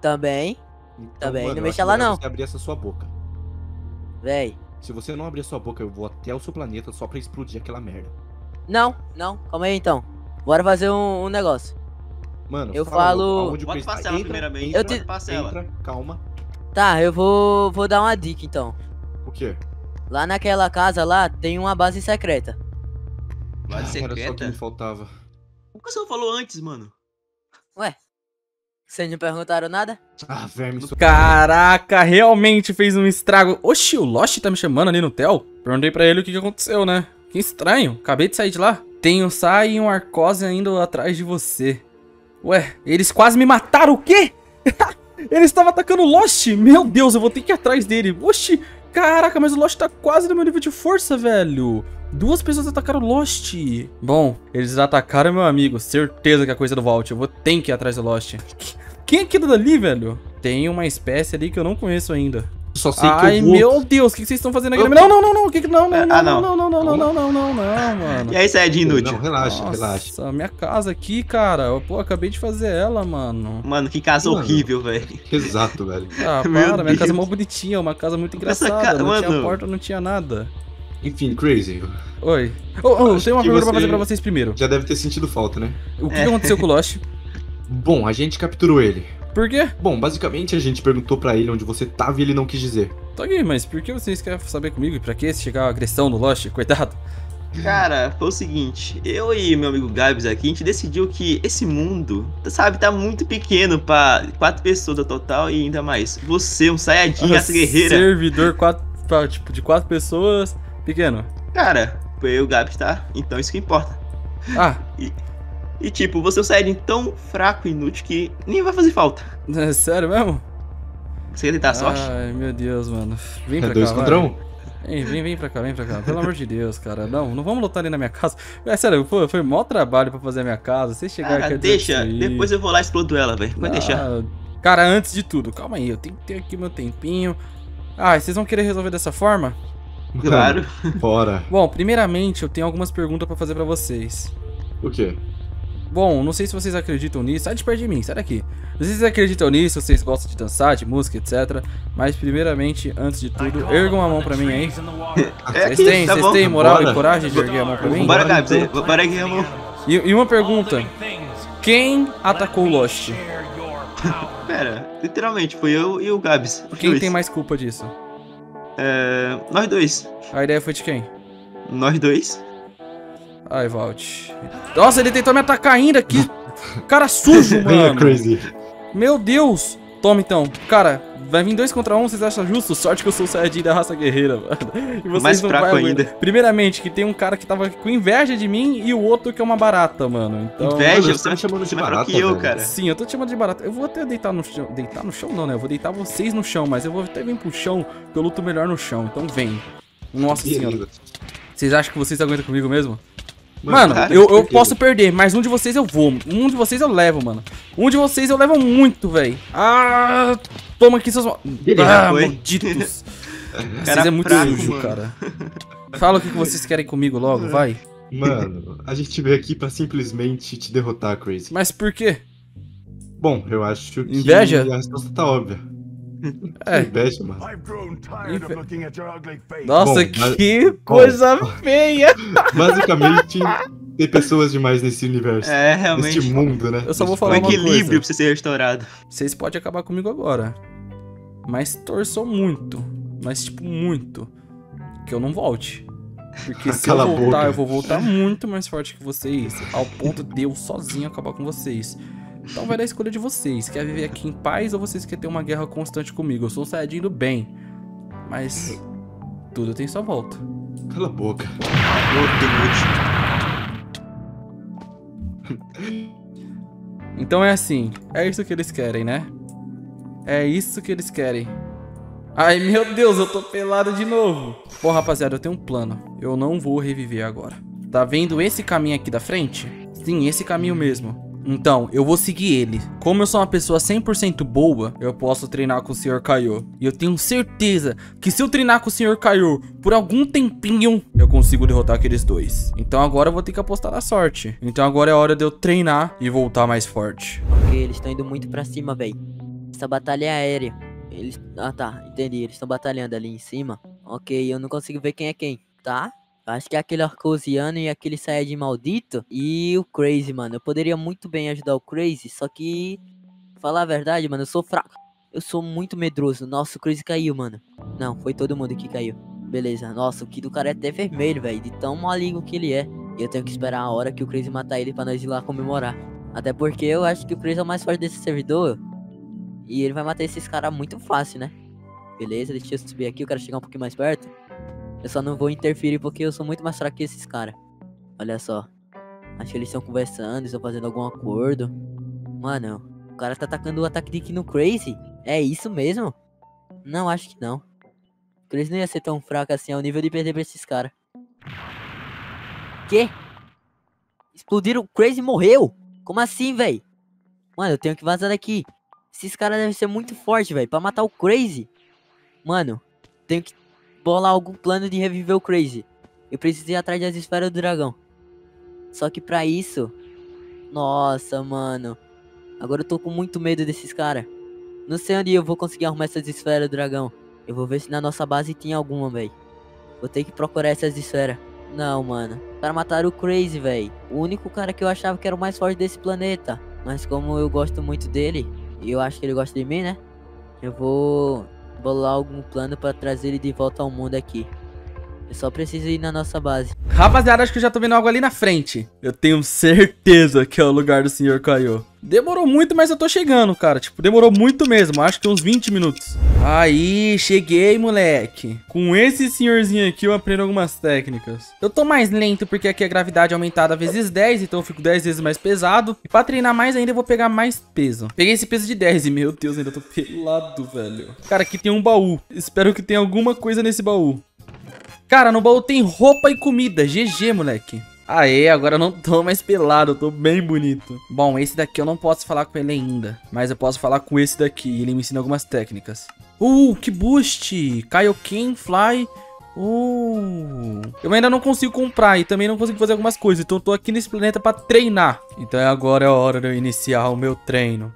Também, então, também, mano, não mexa lá não. Você abrir essa sua boca. Véi. Se você não abrir a sua boca, eu vou até o seu planeta só pra explodir aquela merda. Não, não, calma aí então. Bora fazer um, um negócio. Mano, eu falo... Bota parcela primeiramente, eu te... parcela. Calma. Tá, eu vou, vou dar uma dica então. O quê? Lá naquela casa lá, tem uma base secreta. Base ah, secreta? Era só que me faltava. Por que você não falou antes, mano? Ué? Vocês não perguntaram nada? Ah, verme. Caraca, realmente fez um estrago. Oxi, o Lost tá me chamando ali no tel? Perguntei pra ele o que, que aconteceu, né? Que estranho, acabei de sair de lá. Tem um Sai e um Arcose ainda atrás de você. Ué, eles quase me mataram, o quê? Ele estava atacando o Lost? Meu Deus, eu vou ter que ir atrás dele. Oxi. Caraca, mas o Lost tá quase no meu nível de força, velho. Duas pessoas atacaram o Lost. Bom, eles atacaram meu amigo. Certeza que a coisa do Vault. Eu vou ter que ir atrás do Lost. Quem é aquilo dali, velho? Tem uma espécie ali que eu não conheço ainda. Só sei Ai, que eu vou... meu Deus, o que vocês estão fazendo aqui? Eu... Não, não, não, não, que que não, não, não, ah, não, não, não, não, não, não, não, não, não, mano. E aí, sai de inútil. Não, relaxa, Nossa, relaxa. Nossa, minha casa aqui, cara, eu, pô, acabei de fazer ela, mano. Mano, que casa mano. horrível, velho. Exato, velho. Ah, meu para, Deus. Minha casa é mó bonitinha, uma casa muito engraçada, casa, não mano. tinha porta, não tinha nada. Enfim, Crazy. Oi. Oh, oh, eu tenho uma pergunta pra fazer pra vocês primeiro. Já deve ter sentido falta, né? O que, é. que aconteceu com o Lost? Bom, a gente capturou ele. Por quê? Bom, basicamente a gente perguntou pra ele onde você tava e ele não quis dizer. Tá aqui, mas por que vocês querem saber comigo e pra que chegar a agressão no Lost? Coitado. Cara, foi o seguinte, eu e meu amigo Gabs aqui, a gente decidiu que esse mundo, sabe, tá muito pequeno pra quatro pessoas no total e ainda mais. Você, um saiyajin, essa guerreira. Servidor quatro, pra, tipo, de quatro pessoas, pequeno. Cara, foi eu e o Gabs, tá? Então isso que importa. Ah. E... E tipo, você é um Saiyajin tão fraco e inútil que nem vai fazer falta. É sério mesmo? Você quer tentar a sorte? Ai, meu Deus, mano. Vem é pra dois cá, contra um. Vem, vem, vem pra cá, vem pra cá. Pelo amor de Deus, cara. Não, não vamos lutar ali na minha casa. É sério, pô, foi mó trabalho pra fazer a minha casa. Você chegar aqui... Cara, deixa. Depois eu vou lá e explodo ela, velho. Vai ah, deixar. Cara, antes de tudo, calma aí. Eu tenho que ter aqui meu tempinho. Ah, e vocês vão querer resolver dessa forma? Claro. Bora. Bom, primeiramente, eu tenho algumas perguntas pra fazer pra vocês. O quê? Bom, não sei se vocês acreditam nisso. Sai de perto de mim, sai daqui. Não sei se vocês acreditam nisso, vocês gostam de dançar, de música, etcétera. Mas primeiramente, antes de tudo, ergam a mão pra mim aí. Vocês têm, vocês têm moral e coragem de erguer a mão pra mim? Bora, Gabs, bora erguer a mão. E uma pergunta: quem atacou o Lost? Pera, literalmente, foi eu e o Gabs. Quem tem mais culpa disso? É, nós dois. A ideia foi de quem? Nós dois. Ai, Vault. Nossa, ele tentou me atacar ainda, que cara sujo, mano. Crazy. Meu Deus. Toma, então. Cara, vai vir dois contra um, vocês acham justo? Sorte que eu sou o Saiyajin da raça guerreira, mano. E vocês mais não fraco ainda. Aguentar. Primeiramente, que tem um cara que tava com inveja de mim e o outro que é uma barata, mano. Então, inveja? Mano, você tá me chamando de barata, que eu, cara. Sim, eu tô te chamando de barata. Eu vou até deitar no chão. Deitar no chão não, né? Eu vou deitar vocês no chão, mas eu vou até vir pro chão, porque eu luto melhor no chão. Então vem. Nossa Senhora. Vocês acham que vocês aguentam comigo mesmo? Mano, cara, eu, eu posso perder, mas um de vocês eu vou. Um de vocês eu levo, mano. Um de vocês eu levo muito, velho. Ah, toma aqui seus... Ah, foi. Malditos. Cara, vocês é muito fraco, sujo, mano. Cara. Fala o que vocês querem comigo logo, vai. Mano, a gente veio aqui pra simplesmente te derrotar, Crazy. Mas por quê? Bom, eu acho que inveja? A resposta tá óbvia. É. Inveja, mano. Inve... Nossa, Bom, que mas... coisa Bom, feia. Basicamente, tem pessoas demais nesse universo. É, realmente. Neste mundo, né? Eu só vou falar uma coisa. O equilíbrio precisa ser restaurado. Vocês podem acabar comigo agora. Mas torçou muito. Mas, tipo, muito. Que eu não volte. Porque se eu voltar, boca. eu vou voltar muito mais forte que vocês. Ao ponto de eu sozinho acabar com vocês. Então vai da escolha de vocês. Quer viver aqui em paz ou vocês querem ter uma guerra constante comigo? Eu sou um Saiyajin do bem. Mas tudo tem sua volta. Cala a boca. Então é assim. É isso que eles querem, né? É isso que eles querem. Ai, meu Deus, eu tô pelado de novo. Pô, rapaziada, eu tenho um plano. Eu não vou reviver agora. Tá vendo esse caminho aqui da frente? Sim, esse caminho mesmo. Então, eu vou seguir ele. Como eu sou uma pessoa cem por cento boa, eu posso treinar com o senhor Kaiô. E eu tenho certeza que se eu treinar com o senhor Kaiô por algum tempinho, eu consigo derrotar aqueles dois. Então agora eu vou ter que apostar na sorte. Então agora é hora de eu treinar e voltar mais forte. Porque eles estão indo muito pra cima, velho. Essa batalha é aérea. Eles... Ah, tá. Entendi. Eles estão batalhando ali em cima. Ok, eu não consigo ver quem é quem. Tá? Acho que é aquele Arcosiano e aquele Saiyajin maldito. E o Crazy, mano. Eu poderia muito bem ajudar o Crazy. Só que... Falar a verdade, mano. Eu sou fraco. Eu sou muito medroso. Nossa, o Crazy caiu, mano. Não, foi todo mundo que caiu. Beleza. Nossa, o Ki do cara é até vermelho, velho. De tão maligno que ele é. E eu tenho que esperar a hora que o Crazy matar ele pra nós ir lá comemorar. Até porque eu acho que o Crazy é o mais forte desse servidor. E ele vai matar esses caras muito fácil, né? Beleza, deixa eu subir aqui. Eu quero chegar um pouquinho mais perto. Eu só não vou interferir porque eu sou muito mais fraco que esses caras. Olha só. Acho que eles estão conversando, estão fazendo algum acordo. Mano, o cara tá atacando o ataque de Ki no Crazy. É isso mesmo? Não, acho que não. O Crazy não ia ser tão fraco assim ao nível de perder pra esses caras. Quê? Explodiram, o Crazy morreu? Como assim, velho? Mano, eu tenho que vazar daqui. Esses caras devem ser muito fortes, velho. Pra matar o Crazy. Mano, tenho que... bolar algum plano de reviver o Crazy. Eu preciso ir atrás das esferas do dragão. Só que pra isso... Nossa, mano. Agora eu tô com muito medo desses caras. Não sei onde eu vou conseguir arrumar essas esferas do dragão. Eu vou ver se na nossa base tem alguma, velho. Vou ter que procurar essas esferas. Não, mano. Os caras mataram o Crazy, velho. O único cara que eu achava que era o mais forte desse planeta. Mas como eu gosto muito dele... E eu acho que ele gosta de mim, né? Eu vou... bolar algum plano pra trazer ele de volta ao mundo aqui. Eu só preciso ir na nossa base. Rapaziada, acho que eu já tô vendo algo ali na frente. Eu tenho certeza que é o lugar do senhor Kaiô. Demorou muito, mas eu tô chegando, cara. Tipo, demorou muito mesmo. Acho que uns vinte minutos. Aí, cheguei, moleque. Com esse senhorzinho aqui eu aprendo algumas técnicas. Eu tô mais lento porque aqui a gravidade é aumentada vezes dez. Então eu fico dez vezes mais pesado. E pra treinar mais ainda eu vou pegar mais peso. Peguei esse peso de dez e meu Deus, ainda tô pelado, velho. Cara, aqui tem um baú. Espero que tenha alguma coisa nesse baú. Cara, no baú tem roupa e comida. G G, moleque. Aê, agora eu não tô mais pelado. Eu tô bem bonito. Bom, esse daqui eu não posso falar com ele ainda. Mas eu posso falar com esse daqui. E ele me ensina algumas técnicas. Uh, que boost. Kaioken, fly. Uh. Eu ainda não consigo comprar. E também não consigo fazer algumas coisas. Então eu tô aqui nesse planeta pra treinar. Então agora é a hora de eu iniciar o meu treino.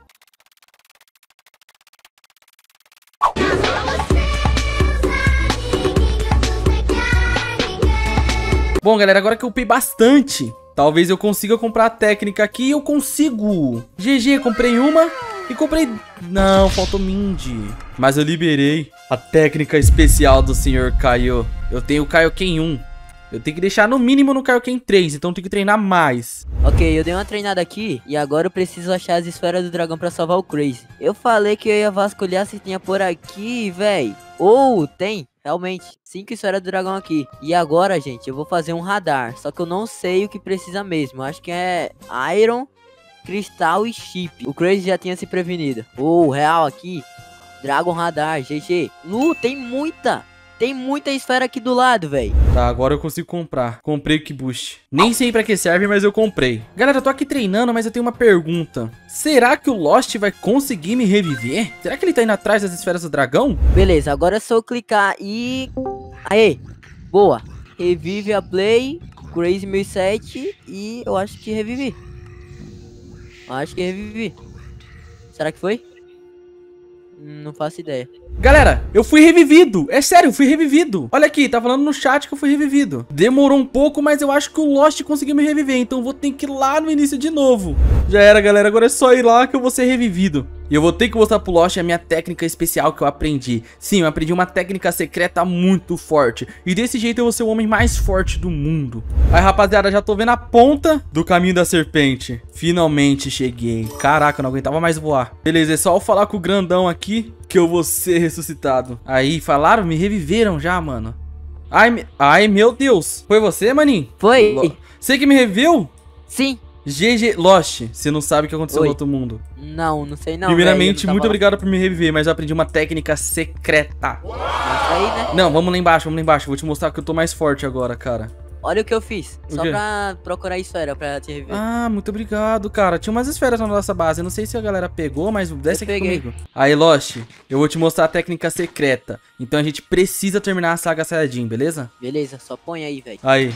Bom, galera, agora que eu upei bastante, talvez eu consiga comprar a técnica aqui e eu consigo. G G, comprei uma e comprei... Não, faltou Mindy. Mas eu liberei a técnica especial do senhor Kaiô. Eu tenho o Kaioken um. Eu tenho que deixar no mínimo no Kaioken três, então eu tenho que treinar mais. Ok, eu dei uma treinada aqui e agora eu preciso achar as esferas do dragão pra salvar o Crazy. Eu falei que eu ia vasculhar se tinha por aqui, véi. Ou oh, tem... Realmente, cinco esferas do dragão aqui. E agora, gente, eu vou fazer um radar. Só que eu não sei o que precisa mesmo. Acho que é Iron, Cristal e Chip. O Crazy já tinha se prevenido. Oh, real aqui. Dragon Radar, G G. Lu, tem muita. Tem muita esfera aqui do lado, velho. Tá, agora eu consigo comprar. Comprei o Ki Boost. Nem sei pra que serve, mas eu comprei. Galera, eu tô aqui treinando, mas eu tenho uma pergunta. Será que o Lost vai conseguir me reviver? Será que ele tá indo atrás das esferas do dragão? Beleza, agora é só eu clicar e... Aê, boa. Revive a play, Crazy mil e sete e eu acho que revivi. Acho que revivi. Será que foi? Não faço ideia. Galera, eu fui revivido. É sério, eu fui revivido. Olha aqui, tá falando no chat que eu fui revivido. Demorou um pouco, mas eu acho que o Lost conseguiu me reviver. Então eu vou ter que ir lá no início de novo. Já era, galera. Agora é só ir lá que eu vou ser revivido. E eu vou ter que mostrar pro Roshi a minha técnica especial que eu aprendi. Sim, eu aprendi uma técnica secreta muito forte. E desse jeito eu vou ser o homem mais forte do mundo. Aí, rapaziada, já tô vendo a ponta do caminho da serpente. Finalmente cheguei. Caraca, eu não aguentava mais voar. Beleza, é só eu falar com o grandão aqui que eu vou ser ressuscitado. Aí, falaram? Me reviveram já, mano. Ai, me... Ai meu Deus. Foi você, maninho? Foi. Você que me reviu? Sim. G G, Lost, você não sabe o que aconteceu Oi. no outro mundo. Não, não sei não. Primeiramente, não muito obrigado por me reviver, mas eu aprendi uma técnica secreta. Aí, né? Não, vamos lá embaixo, vamos lá embaixo. Vou te mostrar que eu tô mais forte agora, cara. Olha o que eu fiz, só pra procurar a esfera pra te reviver. Ah, muito obrigado, cara. Tinha umas esferas na nossa base, eu não sei se a galera pegou, mas desce eu aqui peguei. comigo. Aí, Lost, eu vou te mostrar a técnica secreta. Então a gente precisa terminar a saga Saiyajin, beleza? Beleza, só põe aí, velho. Aí.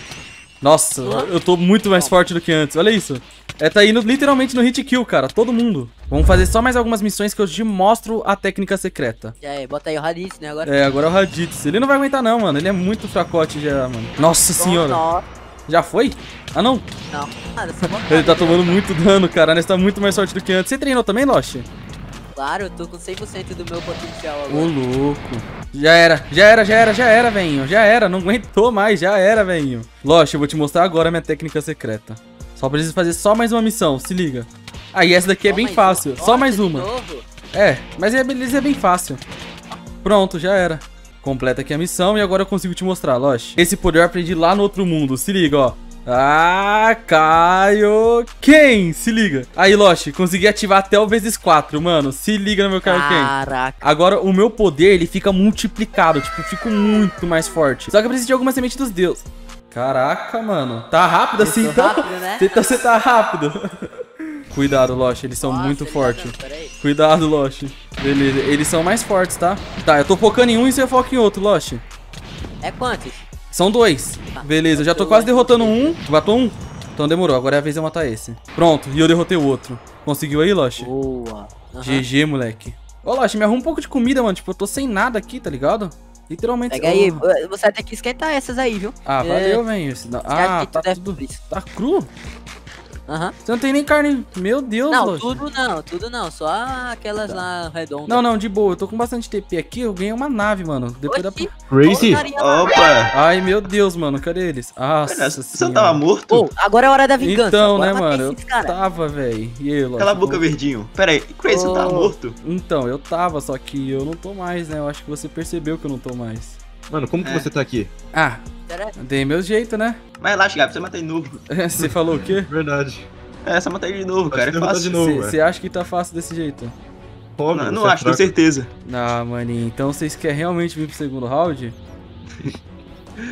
Nossa, eu tô muito mais forte do que antes, olha isso. É, tá indo literalmente no hit kill, cara, todo mundo. Vamos fazer só mais algumas missões que eu te mostro a técnica secreta. Já é, bota aí o Raditz, né, agora? É, agora é o Raditz. Ele não vai aguentar não, mano, ele é muito fracote já, mano. Nossa senhora. Já foi? Ah, não? Não. Ele tá tomando muito dano, cara, nós tá muito mais forte do que antes. Você treinou também, Loshi? Claro, eu tô com cem por cento do meu potencial agora. Ô, louco. Já era, já era, já era, já era, velhinho. Já era, não aguentou mais, já era, velhinho. Loshi, eu vou te mostrar agora a minha técnica secreta. Só preciso fazer só mais uma missão, se liga. Aí, ah, essa daqui é bem fácil, só mais uma. É, mas é, beleza, é bem fácil. Pronto, já era. Completa aqui a missão e agora eu consigo te mostrar, Loshi. Esse poder eu aprendi lá no outro mundo, se liga, ó. Ah, Kaioken! Se liga. Aí, Loshi, consegui ativar até o vezes quatro, mano. Se liga no meu Kaioken. Caraca. Agora, o meu poder, ele fica multiplicado. Tipo, eu fico muito mais forte. Só que eu preciso de alguma semente dos deuses. Caraca, mano. Tá rápido assim, então? Rápido, né? Então você tá rápido. Cuidado, Loshi. Eles são Nossa, muito ele fortes. Tá Cuidado, Loshi. Beleza. Eles são mais fortes, tá? Tá, eu tô focando em um e você foca em outro, Loshi. É quantos? São dois. Beleza, eu já tô quase derrotando um. Matou um? Então demorou, agora é a vez de eu matar esse. Pronto, e eu derrotei o outro. Conseguiu aí, Loshi? Boa. Uhum. G G, moleque. Ô, Loshi, me arruma um pouco de comida, mano. Tipo, eu tô sem nada aqui, tá ligado? Literalmente. Pega aí, oh. Você vai ter que esquentar essas aí, viu? Ah, valeu, é... velho. Ah, tá tudo... Tá cru? Aham. Uhum. Você não tem nem carne... Meu Deus, Não, Loshi. tudo não, tudo não. Só aquelas tá. lá redondas. Não, não, de boa. Eu tô com bastante T P aqui. Eu ganhei uma nave, mano. Depois da... Crazy? Opa! Ai, meu Deus, mano. Cadê eles? Ah, você não tava morto? Oh, agora é hora da vingança. Então, agora, né, mano? Esses, eu tava, velho. E aí, Loshi? Cala a boca, como... verdinho. Pera aí. Crazy, oh. Você tava morto? Então, eu tava, só que eu não tô mais, né? Eu acho que você percebeu que eu não tô mais. Mano, como é. que você tá aqui? Ah... Dei meu jeito, né? Mas relaxa, Gabi, você mata de novo. Você falou o quê? Verdade. É, só matar ele de novo, cara. É fácil. Você acha que tá fácil desse jeito? Pô, não, não acho, tenho certeza. Ah, maninho, então vocês querem realmente vir pro segundo round?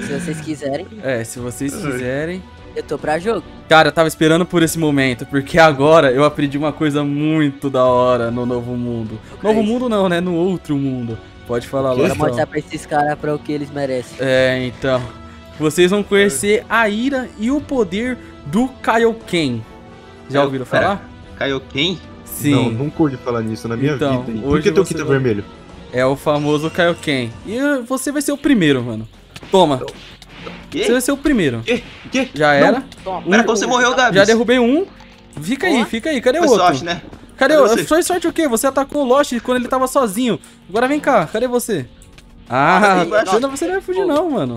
Se vocês quiserem. É, se vocês quiserem. Eu tô pra jogo. Cara, eu tava esperando por esse momento, porque agora eu aprendi uma coisa muito da hora no novo mundo. Okay. Novo mundo não, né? No outro mundo. Pode falar lá. Eu quero mostrar pra esses caras pra o que eles merecem. É, então... Vocês vão conhecer a ira e o poder do Kaioken. Já ouviram falar? Kaioken? Sim. Não, nunca ouvi falar nisso na minha então, vida. Por que teu kit é vermelho? É o famoso Kaioken. E você vai ser o primeiro, mano. Toma. Que? Você vai ser o primeiro. Que? Que? Já era. Um, Pera, como você morreu, Gabi? Já derrubei um. Fica aí, fica aí. Cadê o outro? Foi sorte, né? Cadê, cadê você? Foi sorte o quê? Você atacou o Loshi quando ele tava sozinho. Agora vem cá. Cadê você? Ah, você não vai fugir não, mano.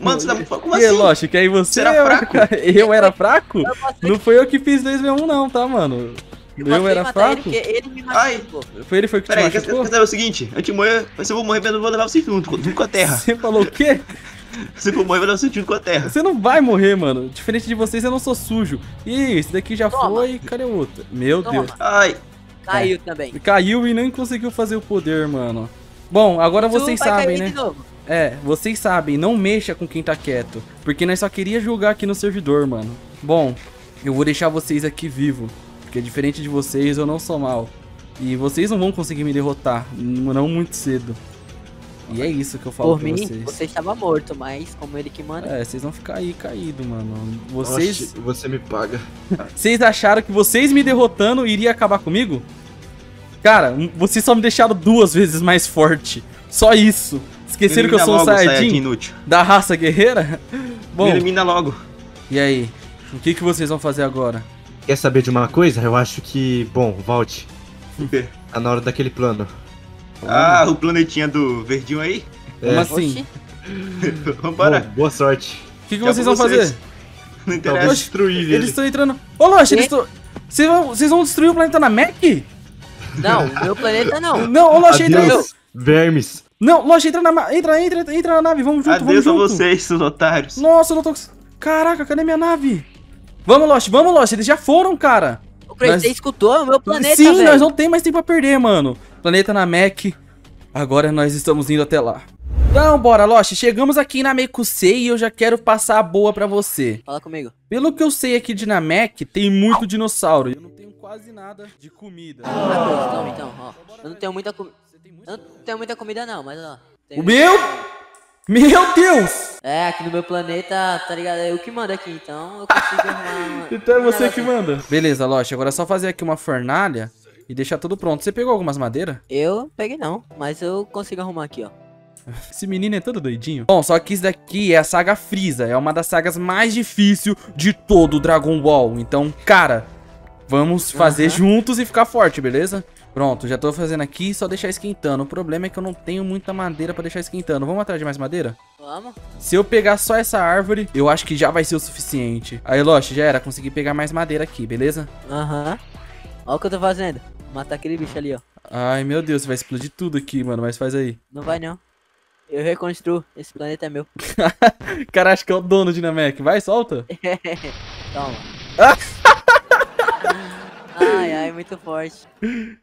Mano, você tá muito fraco, como assim? E, Loshi, que aí você... Você era fraco? Eu era fraco? Não foi eu que fiz dois v um não, tá, mano? Eu, eu era fraco? Ele, ele me machucou. Ai. Foi ele foi que Pera te aí, machucou? Peraí, quer saber o seguinte? Antes de morrer, se eu vou morrer, eu vou levar você junto, junto com a terra. Você falou o quê? Se eu vou morrer, eu vou levar você junto com a terra. Você não vai morrer, mano. Diferente de vocês, eu não sou sujo. Ih, esse daqui já Toma. foi. Cadê o outro? Meu Toma. Deus. Ai. Caiu é. também. Caiu e nem conseguiu fazer o poder, mano. Bom, agora tu vocês sabem, né? De novo. É, vocês sabem, não mexa com quem tá quieto, porque nós só queria jogar aqui no servidor, mano. Bom, eu vou deixar vocês aqui vivo, porque diferente de vocês, eu não sou mal. E vocês não vão conseguir me derrotar, não muito cedo. E é isso que eu falo pra vocês. Por mim, você estava morto, mas como ele que manda... É, vocês vão ficar aí caído, mano. Vocês... Oxe, você me paga. Vocês acharam que vocês me derrotando iria acabar comigo? Cara, vocês só me deixaram duas vezes mais forte. Só isso. Esqueceram que eu sou um Saiyajin da raça guerreira? Bom, me elimina logo. E aí? O que, que vocês vão fazer agora? Quer saber de uma coisa? Eu acho que... Bom, volte. Super. Tá na hora daquele plano. Ah, o planetinha do verdinho aí? É. Como assim? Vambora. Bom, boa sorte. O que, que vocês vão vocês. fazer? Não interessa. Oxe, destruir eles. Eles estão entrando... Ô, Loche, eles estão... Vocês vão, vocês vão destruir o planeta Namek? Não, meu planeta não. Não, ô, Loche, entra... Adeus, vermes. Não, Loche, entra na... Entra, entra, entra na nave, vamos junto, Adeus vamos junto. Adeus a vocês, seus otários. Nossa, eu não tô... Caraca, cadê minha nave? Vamos, Loche, vamos, Loche, eles já foram, cara. O Crazy nós... escutou o meu planeta, Sim, velho. nós não tem mais tempo a perder, mano. Planeta Namek. Agora nós estamos indo até lá. Então, bora, Loche. Chegamos aqui em Namekusei e eu já quero passar a boa pra você. Fala comigo. Pelo que eu sei aqui de Namek, tem muito dinossauro. Eu não tenho quase nada de comida. Ah, então, ó. Eu não tenho muita comida. Eu não tenho muita comida, não, mas ó. Tem... O meu? Meu Deus! É, aqui no meu planeta, tá ligado? É eu que mando aqui, então eu consigo arrumar. Então é você que manda. Beleza, Loche. Agora é só fazer aqui uma fornalha e deixar tudo pronto. Você pegou algumas madeiras? Eu peguei não, mas eu consigo arrumar aqui, ó. Esse menino é todo doidinho. Bom, só que isso daqui é a saga Frieza. É uma das sagas mais difíceis de todo o Dragon Ball. Então, cara, vamos fazer uhum. juntos e ficar forte, beleza? Pronto, já tô fazendo aqui, só deixar esquentando. O problema é que eu não tenho muita madeira pra deixar esquentando. Vamos atrás de mais madeira? Vamos. Se eu pegar só essa árvore, eu acho que já vai ser o suficiente. Aí, Loche, já era, consegui pegar mais madeira aqui, beleza? Aham. Uhum. Olha o que eu tô fazendo. Matar aquele bicho ali, ó. Ai, meu Deus, vai explodir tudo aqui, mano. Mas faz aí. Não vai, não. Eu reconstruo, esse planeta é meu. Cara, acho que é o dono de Namek. Vai, solta. Toma. Ai, ai, muito forte.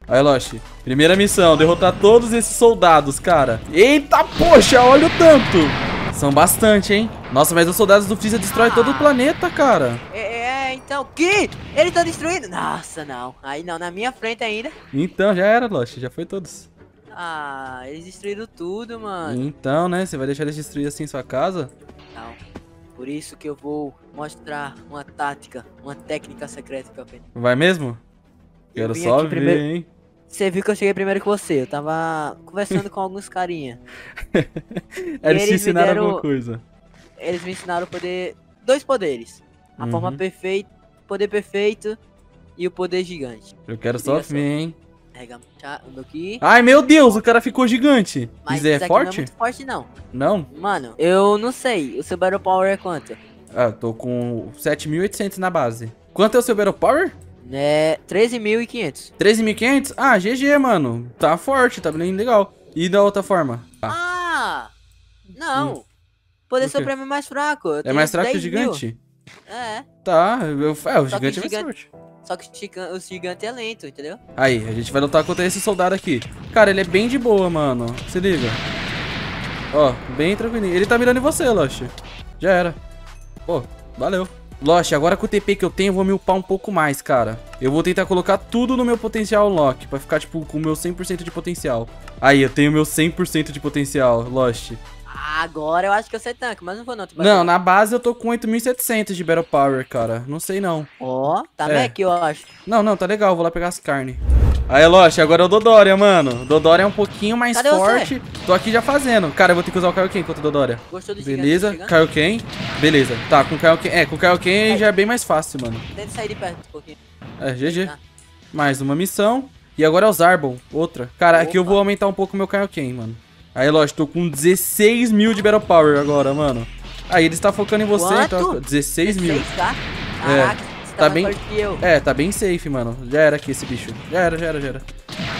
Aí, Loche. Primeira missão, derrotar todos esses soldados, cara. Eita, poxa, olha o tanto. São bastante, hein? Nossa, mas os soldados do Frieza destrói ah. todo o planeta, cara. É, é então, que? Ele tá destruindo? Nossa, não. Aí não, na minha frente ainda. Então, já era, Loche, já foi todos. Ah, eles destruíram tudo, mano. Então, né? Você vai deixar eles destruir assim sua casa? Não. Por isso que eu vou mostrar uma tática, uma técnica secreta que eu aprendi. Vai mesmo? Quero só ver, primeiro... hein? Você viu que eu cheguei primeiro que você. Eu tava conversando com alguns carinha. Eles te ensinaram deram... alguma coisa? Eles me ensinaram poder... dois poderes. A uhum. forma perfeita, poder perfeito e o poder gigante. Eu quero eu só ver, hein? Aqui. Ai, meu Deus, o cara ficou gigante. Mas Zé é forte? Não é muito forte, não. Não? Mano, eu não sei. O seu Battle Power é quanto? Ah, eu tô com sete mil e oitocentos na base. Quanto é o seu Battle Power? É, treze mil e quinhentos. treze mil e quinhentos? Ah, G G, mano. Tá forte, tá bem legal. E da outra forma? Ah, ah não. Hum. Poder Supremo é mais fraco. É mais fraco que o gigante? Mil. É. Tá, eu, é, o Só gigante é mais forte. Só que o gigante é lento, entendeu? Aí, a gente vai lutar contra esse soldado aqui. Cara, ele é bem de boa, mano. Se liga. Ó, bem tranquilinho. Ele tá mirando em você, Loche. Já era. Pô, valeu. Loche, agora com o T P que eu tenho, eu vou me upar um pouco mais, cara. Eu vou tentar colocar tudo no meu potencial unlock, pra ficar, tipo, com o meu cem por cento de potencial. Aí, eu tenho o meu cem por cento de potencial, Loche. Agora eu acho que eu sei tanque, mas não vou não. Não, na base eu tô com oito mil e setecentos de Battle Power, cara. Não sei não. Ó, oh, tá é. Mec, eu acho. Não, não, tá legal. Vou lá pegar as carnes. Aí, Loche, agora é o Dodória, mano. Dodória é um pouquinho mais Cadê forte. Você? Tô aqui já fazendo. Cara, eu vou ter que usar o Kaioken contra o Dodória. Gostou do Beleza, Kaioken. Beleza. Tá, com o Kaioken. É, com o Kaioken já é bem mais fácil, mano. Tenta sair de perto um pouquinho. É, G G. Tá. Mais uma missão. E agora é o Zarbon. Outra. Cara, Opa. aqui eu vou aumentar um pouco o meu Kaioken, mano. Aí, Loche, tô com dezesseis mil de Battle Power agora, mano. Aí, ele está focando em você. Quanto? Então, dezesseis mil. Tá? Caraca, é, você tá, tá bem... eu. É, tá bem safe, mano. Já era aqui esse bicho. Já era, já era, já era.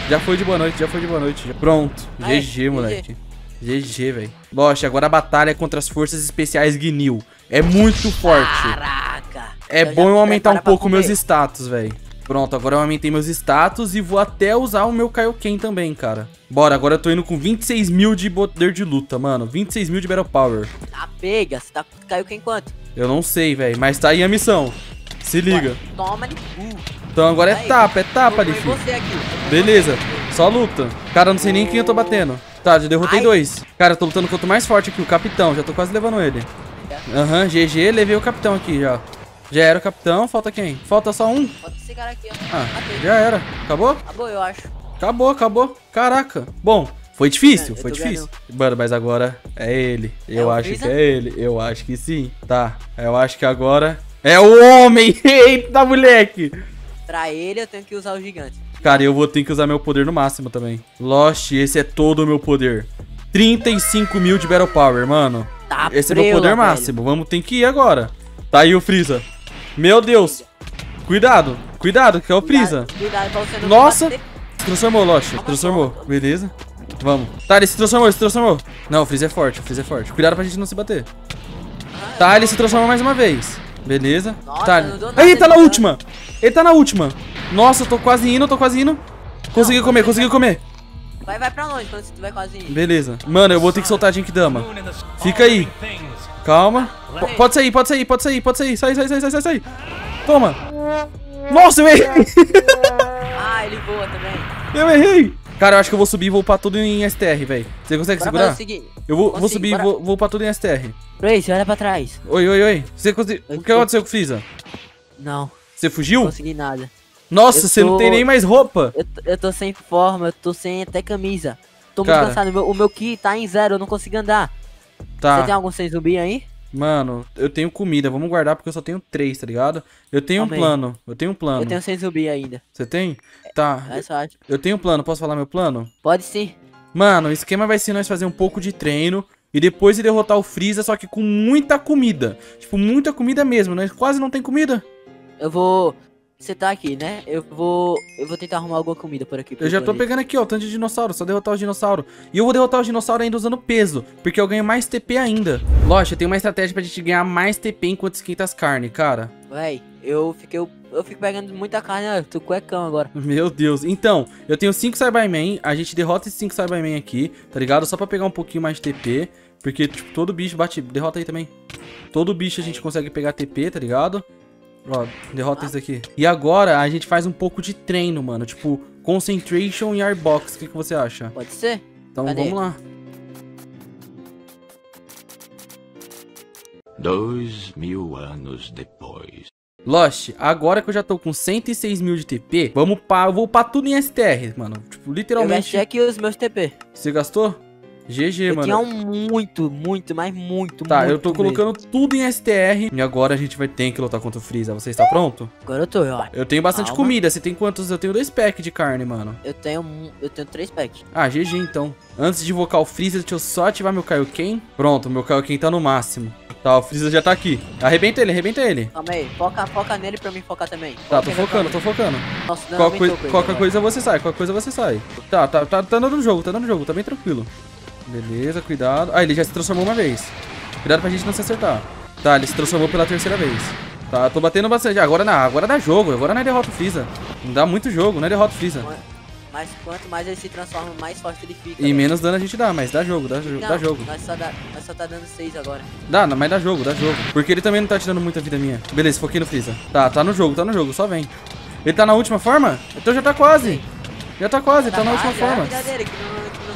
Já foi de boa noite, já foi de boa noite. Já... Pronto. Aí, G G, moleque. G G, velho. Loche, agora a batalha contra as forças especiais Ginyu. É muito forte. Caraca. É eu bom eu aumentar um pouco meus status, velho. Pronto, agora eu aumentei meus status e vou até usar o meu Kaioken também, cara. Bora, agora eu tô indo com vinte e seis mil de poder de luta, mano. vinte e seis mil de Battle Power. Tá pega, você tá com Kaioken quanto? Eu não sei, velho, mas tá aí a missão. Se liga. Toma de cu. Então agora é tapa, é tapa, lixo. Beleza, só luta. Cara, eu não sei nem quem eu tô batendo. Tá, já derrotei dois. Cara, eu tô lutando contra o mais forte aqui, o capitão. Já tô quase levando ele. Aham, uhum, G G, levei o capitão aqui já. Já era o capitão, falta quem? Falta só um? Falta esse cara aqui, ó. Ah, Matei. já era. Acabou? Acabou, eu acho. Acabou, acabou. Caraca. Bom, foi difícil, é, foi difícil. Mano, mas agora é ele. Eu é acho que é ele. Eu acho que sim. Tá, eu acho que agora é o homem. Eita, moleque. Pra ele eu tenho que usar o gigante. Cara, eu vou ter que usar meu poder no máximo também. Lost, esse é todo o meu poder. trinta e cinco mil de Battle Power, mano. Tá, esse prela, é meu poder máximo. Velho. Vamos, tem que ir agora. Tá aí o Frieza. Meu Deus. Cuidado. Cuidado, que é o Frieza. Cuidado, cuidado, nossa. Se transformou, Lost. Se transformou. Beleza. Vamos. Tá, ele se transformou, ele se transformou. Não, o Frieza é forte, o Frieza é forte. Cuidado pra gente não se bater. Tá, ele se transforma mais uma vez. Beleza. Nossa, tá. Aí, ele tá na última. Ele tá na última. Nossa, eu tô quase indo, eu tô quase indo. Consegui comer, consegui comer. Vai, vai pra longe quando você estiver quase indo. Beleza. Mano, eu vou ter que soltar a Genkidama. Fica aí. Calma. P pode sair, pode sair, pode sair, pode sair. Sai, sai, sai, sai, sai, sai. Toma. Nossa, eu errei. Ah, ele voa também. Eu errei. Cara, eu acho que eu vou subir e vou upar tudo em S T R, velho. Você consegue bora segurar? Eu vou, vou subir bora. E vou, vou upar tudo em S T R. Grace, olha pra trás. Oi, oi, oi. Você consegui... O que aconteceu com o Frieza? Não. Você fugiu? Não consegui nada. Nossa, eu você tô... não tem nem mais roupa. Eu, eu tô sem forma, eu tô sem até camisa. Tô muito Cara. cansado. O meu, o meu ki tá em zero, eu não consigo andar. Tá. Você tem algum sem zumbi aí? Mano, eu tenho comida, vamos guardar porque eu só tenho três, tá ligado? Eu tenho Amém. um plano, eu tenho um plano. Eu tenho sem zumbi ainda. Você tem? Tá. É, é eu tenho um plano, posso falar meu plano? Pode sim. Mano, o esquema vai ser nós fazer um pouco de treino e depois ir derrotar o Frieza, só que com muita comida. Tipo, muita comida mesmo, nós quase não tem comida. Eu vou... Você tá aqui, né? Eu vou... Eu vou tentar arrumar alguma comida por aqui. Por eu já tô ali. pegando aqui, ó, o tanto de dinossauro. Só derrotar os dinossauros. E eu vou derrotar os dinossauros ainda usando peso, porque eu ganho mais T P ainda. Lógico, tem uma estratégia pra gente ganhar mais T P enquanto esquenta as carnes, cara. Véi, eu fiquei... Eu fico pegando muita carne, ó. Tô cuecão agora. Meu Deus. Então, eu tenho cinco Cybermen. A gente derrota esses cinco Cybermen aqui, tá ligado? Só pra pegar um pouquinho mais de T P. Porque, tipo, todo bicho bate... Derrota aí também. Todo bicho a gente consegue pegar T P, tá ligado? Ó, derrota isso daqui. E agora a gente faz um pouco de treino, mano. Tipo, concentration e airbox. O que, que você acha? Pode ser. Então Cadê? vamos lá. Dois mil anos depois. Lost, agora que eu já tô com cento e seis mil de T P, vamos pa, eu vou upar tudo em S T R, mano. Tipo, literalmente. Eu gastei aqui os meus T P. Você gastou? G G, eu mano. Tinha um muito, muito, mas muito, tá, muito. Tá, eu tô colocando mesmo. tudo em S T R. E agora a gente vai ter que lutar contra o Frieza. Você está pronto? Agora eu tô, ó. Eu tenho bastante Calma. comida. Você tem quantos? Eu tenho dois packs de carne, mano. Eu tenho eu tenho três packs. Ah, G G, então. Antes de invocar o Frieza, deixa eu só ativar meu Kaioken. Pronto, meu Kaioken tá no máximo. Tá, o Frieza já tá aqui. Arrebenta ele, arrebenta ele. Calma aí. Foca, foca nele pra mim focar também. Tá, tô focando, tô focando. Nossa, não, qualquer coisa, coisa, qualquer coisa você sai, qualquer coisa você sai. Tá, tá, tá, tá andando no jogo, tá andando no jogo. Tá bem tranquilo. Beleza, cuidado. Ah, ele já se transformou uma vez. Cuidado pra gente não se acertar. Tá, ele se transformou pela terceira vez. Tá, tô batendo bastante. Agora, não, agora dá jogo. Agora não é derrota o Frieza. Não dá muito jogo, não é derrota o Frieza. Mas quanto mais ele se transforma, mais forte ele fica. E velho. menos dano a gente dá, mas dá jogo, dá, não, dá jogo. Nós só, dá, nós só tá dando seis agora. Dá, mas dá jogo, dá jogo. Porque ele também não tá tirando muita vida minha. Beleza, foquei no Frieza. Tá, tá no jogo, tá no jogo, só vem. Ele tá na última forma? Então já tá quase. Sim. Já tá quase, tá, tá na última forma.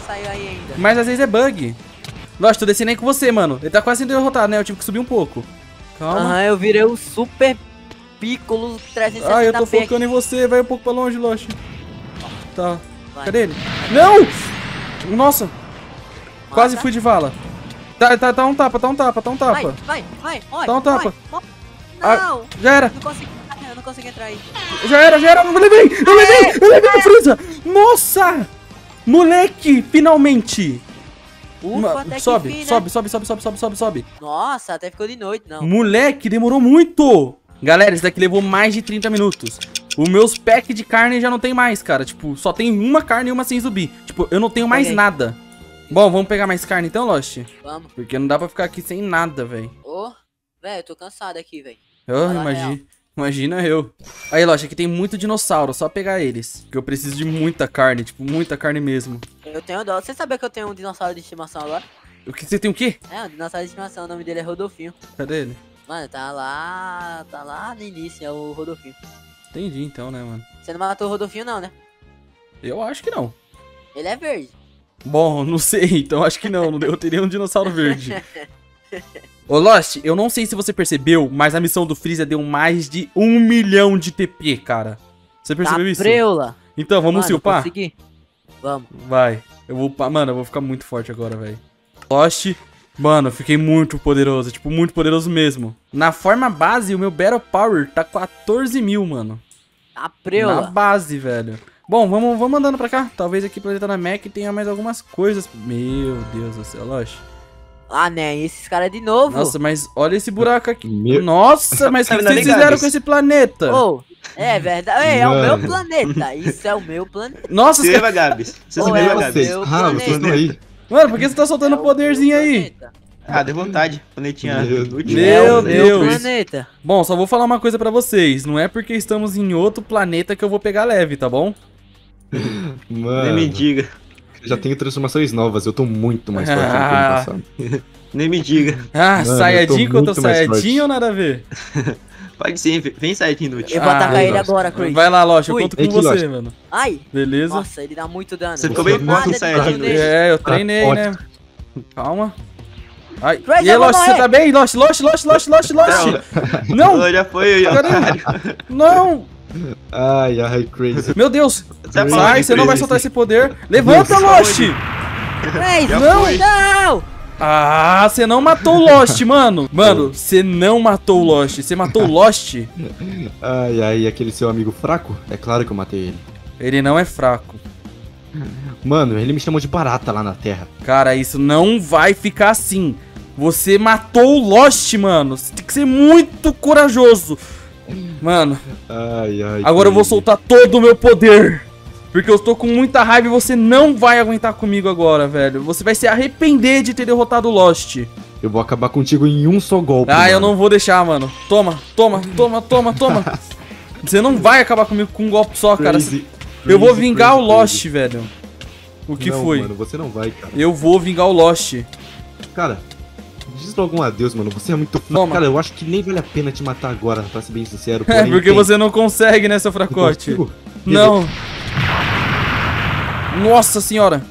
Saiu aí ainda. Mas às vezes é bug. Lógico, tô descendo aí com você, mano. Ele tá quase sendo derrotado, né? Eu tive que subir um pouco. Calma. Ah, eu virei o super Piccolo trezentos e sessenta. Ah, eu tô focando aqui em você. Vai um pouco pra longe, Lógico. Tá. Vai. Cadê ele? Vai. Não! Nossa. Mata. Quase fui de vala. Tá, tá, tá um tapa, tá um tapa, tá um tapa. Vai, vai, vai. Olha, tá um tapa. Olha. Não. Ah, já era. Não consegui, eu não consegui entrar aí. Já era, já era. Eu levei, eu levei, eu levei a Frieza. Nossa! Moleque, finalmente! Ufa, até sobe, que fim, né? sobe, sobe, sobe, sobe, sobe, sobe, sobe. Nossa, até ficou de noite, não. Moleque, demorou muito! Galera, isso daqui levou mais de trinta minutos. Os meus packs de carne já não tem mais, cara. Tipo, só tem uma carne e uma sem zumbi. Tipo, eu não tenho mais okay. nada. Bom, vamos pegar mais carne então, Lost? Vamos. Porque não dá pra ficar aqui sem nada, velho. Ô, oh, velho, eu tô cansado aqui, velho. Oh, imagina. Imagina eu. Aí, Lost, aqui tem muito dinossauro, só pegar eles. Porque eu preciso de muita carne, tipo, muita carne mesmo. Eu tenho dó. Você sabia que eu tenho um dinossauro de estimação agora? O que? Você tem o quê? É, um dinossauro de estimação, o nome dele é Rodolfinho. Cadê ele? Mano, tá lá, tá lá no início, é o Rodolfinho. Entendi então, né, mano? Você não matou o Rodolfinho não, né? Eu acho que não. Ele é verde. Bom, não sei, então acho que não, eu teria um dinossauro verde. Ô Lost, eu não sei se você percebeu, mas a missão do Frieza deu mais de um milhão de T P, cara. Você percebeu isso? Preula. Então, vamos se upar? Vamos. Vai. Eu vou upar. Mano, eu vou ficar muito forte agora, velho. Lost, mano, eu fiquei muito poderoso. Tipo, muito poderoso mesmo. Na forma base, o meu Battle Power tá quatorze mil, mano. Tá preula. Na base, velho. Bom, vamos, vamos andando pra cá. Talvez aqui planeta Namek tenha mais algumas coisas. Meu Deus do céu, Loche. Ah, né? E esses caras de novo. Nossa, mas olha esse buraco aqui. Meu... Nossa, mas o que vocês fizeram com esse planeta? Oh, é verdade. É, é o meu planeta. Isso é o meu planeta. Nossa, você vai, Gabs. Vocês vão ver, Gabs. Ah, vocês estão aí. Mano, por que você tá soltando é poderzinho aí? Ah, deu vontade, planetinha. Meu Deus. Meu Deus. Planeta. Bom, só vou falar uma coisa pra vocês. Não é porque estamos em outro planeta que eu vou pegar leve, tá bom? Mano. Nem me diga. Já tenho transformações novas, eu tô muito mais forte ah. do que ano passado. Nem me diga. Ah, Saiyajin contra Saiyajin ou nada a ver? Pode sim, vem Saiyajin do último. Eu vou ah, atacar ele agora, Chris. Vai lá, Loche, eu conto com você, Loche. Mano. Ai. Beleza. Nossa, ele dá muito dano. Você ficou bem forte com Saiyajin do É, eu treinei, ah, né? Calma. Ai. Crazy, e aí, Loche, você tá bem? Loche, Loche, Loche, Loche, Loche, Loche. Não. Não. Já foi, eu já foi. Não. Ai, ai, Crazy. Meu Deus. Sai, você crazy. Não vai soltar esse poder. Levanta, Loche. Crazy, não, não. Ah, você não matou o Lost, mano. Mano, você não matou o Lost. Você matou o Lost? Ai, ai, aquele seu amigo fraco? É claro que eu matei ele. Ele não é fraco. Mano, ele me chamou de barata lá na Terra. Cara, isso não vai ficar assim. Você matou o Lost, mano. Você tem que ser muito corajoso. Mano, ai, ai, agora eu vou soltar todo o meu poder. Porque eu estou com muita raiva e você não vai aguentar comigo agora, velho. Você vai se arrepender de ter derrotado o Lost. Eu vou acabar contigo em um só golpe. Ah, mano. Eu não vou deixar, mano. Toma, toma, toma, toma, toma. Você não vai acabar comigo com um golpe só, cara. Crazy, eu vou vingar crazy, o Lost, crazy. velho. O que não, foi? Mano, você não vai, cara. Eu vou vingar o Lost. Cara, diz logo um adeus, mano. Você é muito fraco. Cara, eu acho que nem vale a pena te matar agora, pra ser bem sincero. Porém, é, porque tem... você não consegue, né, seu fracote? Não. Nossa senhora.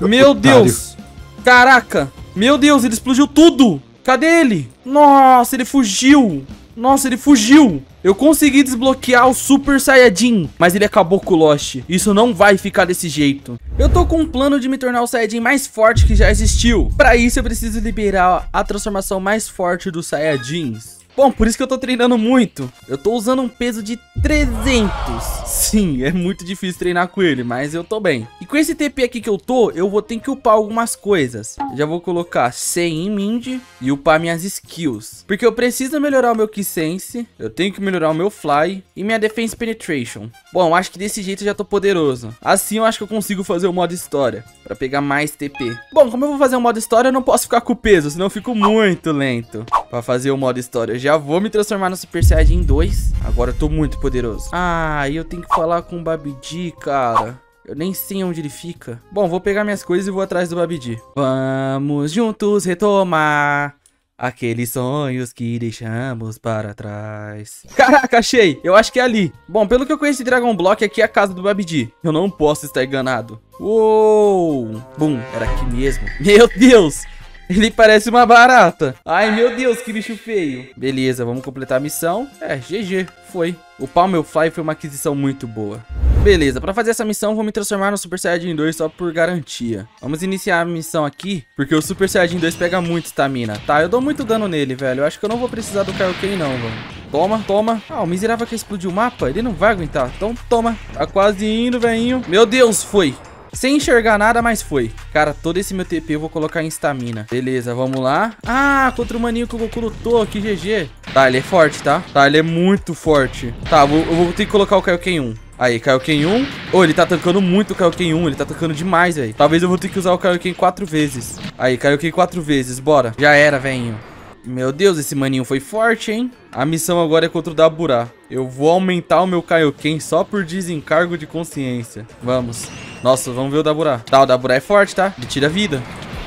Meu Deus. Caraca. Meu Deus, ele explodiu tudo. Cadê ele? Nossa, ele fugiu. Nossa, ele fugiu. Eu consegui desbloquear o Super Saiyajin, mas ele acabou com o Lost. Isso não vai ficar desse jeito. Eu tô com um plano de me tornar o Saiyajin mais forte que já existiu. Pra isso eu preciso liberar a transformação mais forte dos Saiyajins. Bom, por isso que eu tô treinando muito. Eu tô usando um peso de trezentos. Sim, é muito difícil treinar com ele, mas eu tô bem. E com esse T P aqui que eu tô, eu vou ter que upar algumas coisas. Eu já vou colocar cem em Mind e upar minhas skills. Porque eu preciso melhorar o meu Ki-Sense, eu tenho que melhorar o meu Fly e minha Defense Penetration. Bom, acho que desse jeito eu já tô poderoso. Assim eu acho que eu consigo fazer o modo história, pra pegar mais T P. Bom, como eu vou fazer o modo história, eu não posso ficar com o peso, senão eu fico muito lento. Pra fazer o modo história, eu já vou me transformar no Super Saiyajin dois. Agora eu tô muito poderoso. Ah, e eu tenho que falar com o Babidi, cara. Eu nem sei onde ele fica. Bom, vou pegar minhas coisas e vou atrás do Babidi. Vamos juntos retomar aqueles sonhos que deixamos para trás. Caraca, achei. Eu acho que é ali. Bom, pelo que eu conheci Dragon Block, aqui é a casa do Babidi. Eu não posso estar enganado. Uou. Bum, era aqui mesmo. Meu Deus. Ele parece uma barata. Ai, meu Deus, que bicho feio. Beleza, vamos completar a missão. É, G G, foi. O Upar meu Fly foi uma aquisição muito boa. Beleza, pra fazer essa missão, vou me transformar no Super Saiyajin dois só por garantia. Vamos iniciar a missão aqui, porque o Super Saiyajin dois pega muito estamina. Tá, eu dou muito dano nele, velho. Eu acho que eu não vou precisar do Kaioken, não, velho. Toma, toma. Ah, o miserável que explodiu o mapa, ele não vai aguentar. Então, toma. Tá quase indo, velhinho. Meu Deus, foi. Sem enxergar nada, mas foi. Cara, todo esse meu T P eu vou colocar em estamina. Beleza, vamos lá. Ah, contra o maninho que o Goku lutou, que G G. Tá, ele é forte, tá? Tá, ele é muito forte. Tá, eu vou, eu vou ter que colocar o Kaioken um. Aí, Kaioken um. Oh, ele tá tancando muito o Kaioken um. Ele tá tancando demais, velho. Talvez eu vou ter que usar o Kaioken quatro vezes. Aí, Kaioken quatro vezes, bora. Já era, velhinho. Meu Deus, esse maninho foi forte, hein? A missão agora é contra o Daburá. Eu vou aumentar o meu Kaioken só por desencargo de consciência. Vamos. Nossa, vamos ver o Daburá. Tá, o Daburá é forte, tá? Ele tira vida.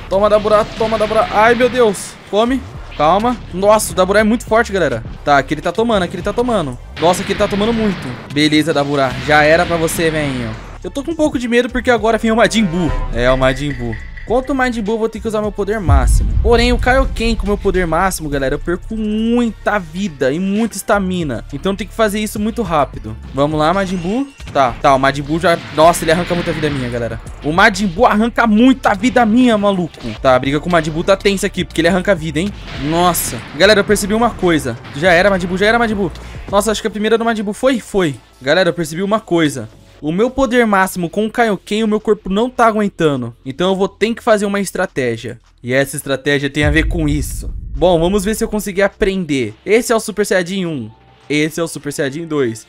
Toma, Daburá, toma, Daburá. Ai, meu Deus. Come. Calma. Nossa, o Daburá é muito forte, galera. Tá, aqui ele tá tomando, aqui ele tá tomando. Nossa, aqui ele tá tomando muito. Beleza, Daburá. Já era pra você, velhinho. Eu tô com um pouco de medo porque agora vem o Majin Buu. É, o Majin Buu. Contra o Majin Buu, eu vou ter que usar meu poder máximo. Porém, o Kaioken com meu poder máximo, galera, eu perco muita vida e muita estamina. Então tem que fazer isso muito rápido. Vamos lá, Majin Buu. Tá, tá, o Majin Buu já... Nossa, ele arranca muita vida minha, galera. O Majin Buu arranca muita vida minha, maluco. Tá, a briga com o Majin Buu tá tensa aqui, porque ele arranca vida, hein? Nossa. Galera, eu percebi uma coisa. Já era, Majin Buu, já era, Majin Buu. Nossa, acho que a primeira do Majin Buu foi? Foi. Galera, eu percebi uma coisa. o meu poder máximo com o Kaioken, o meu corpo não tá aguentando. Então eu vou ter que fazer uma estratégia. E essa estratégia tem a ver com isso. Bom, vamos ver se eu conseguir aprender. Esse é o Super Saiyajin um. Esse é o Super Saiyajin dois.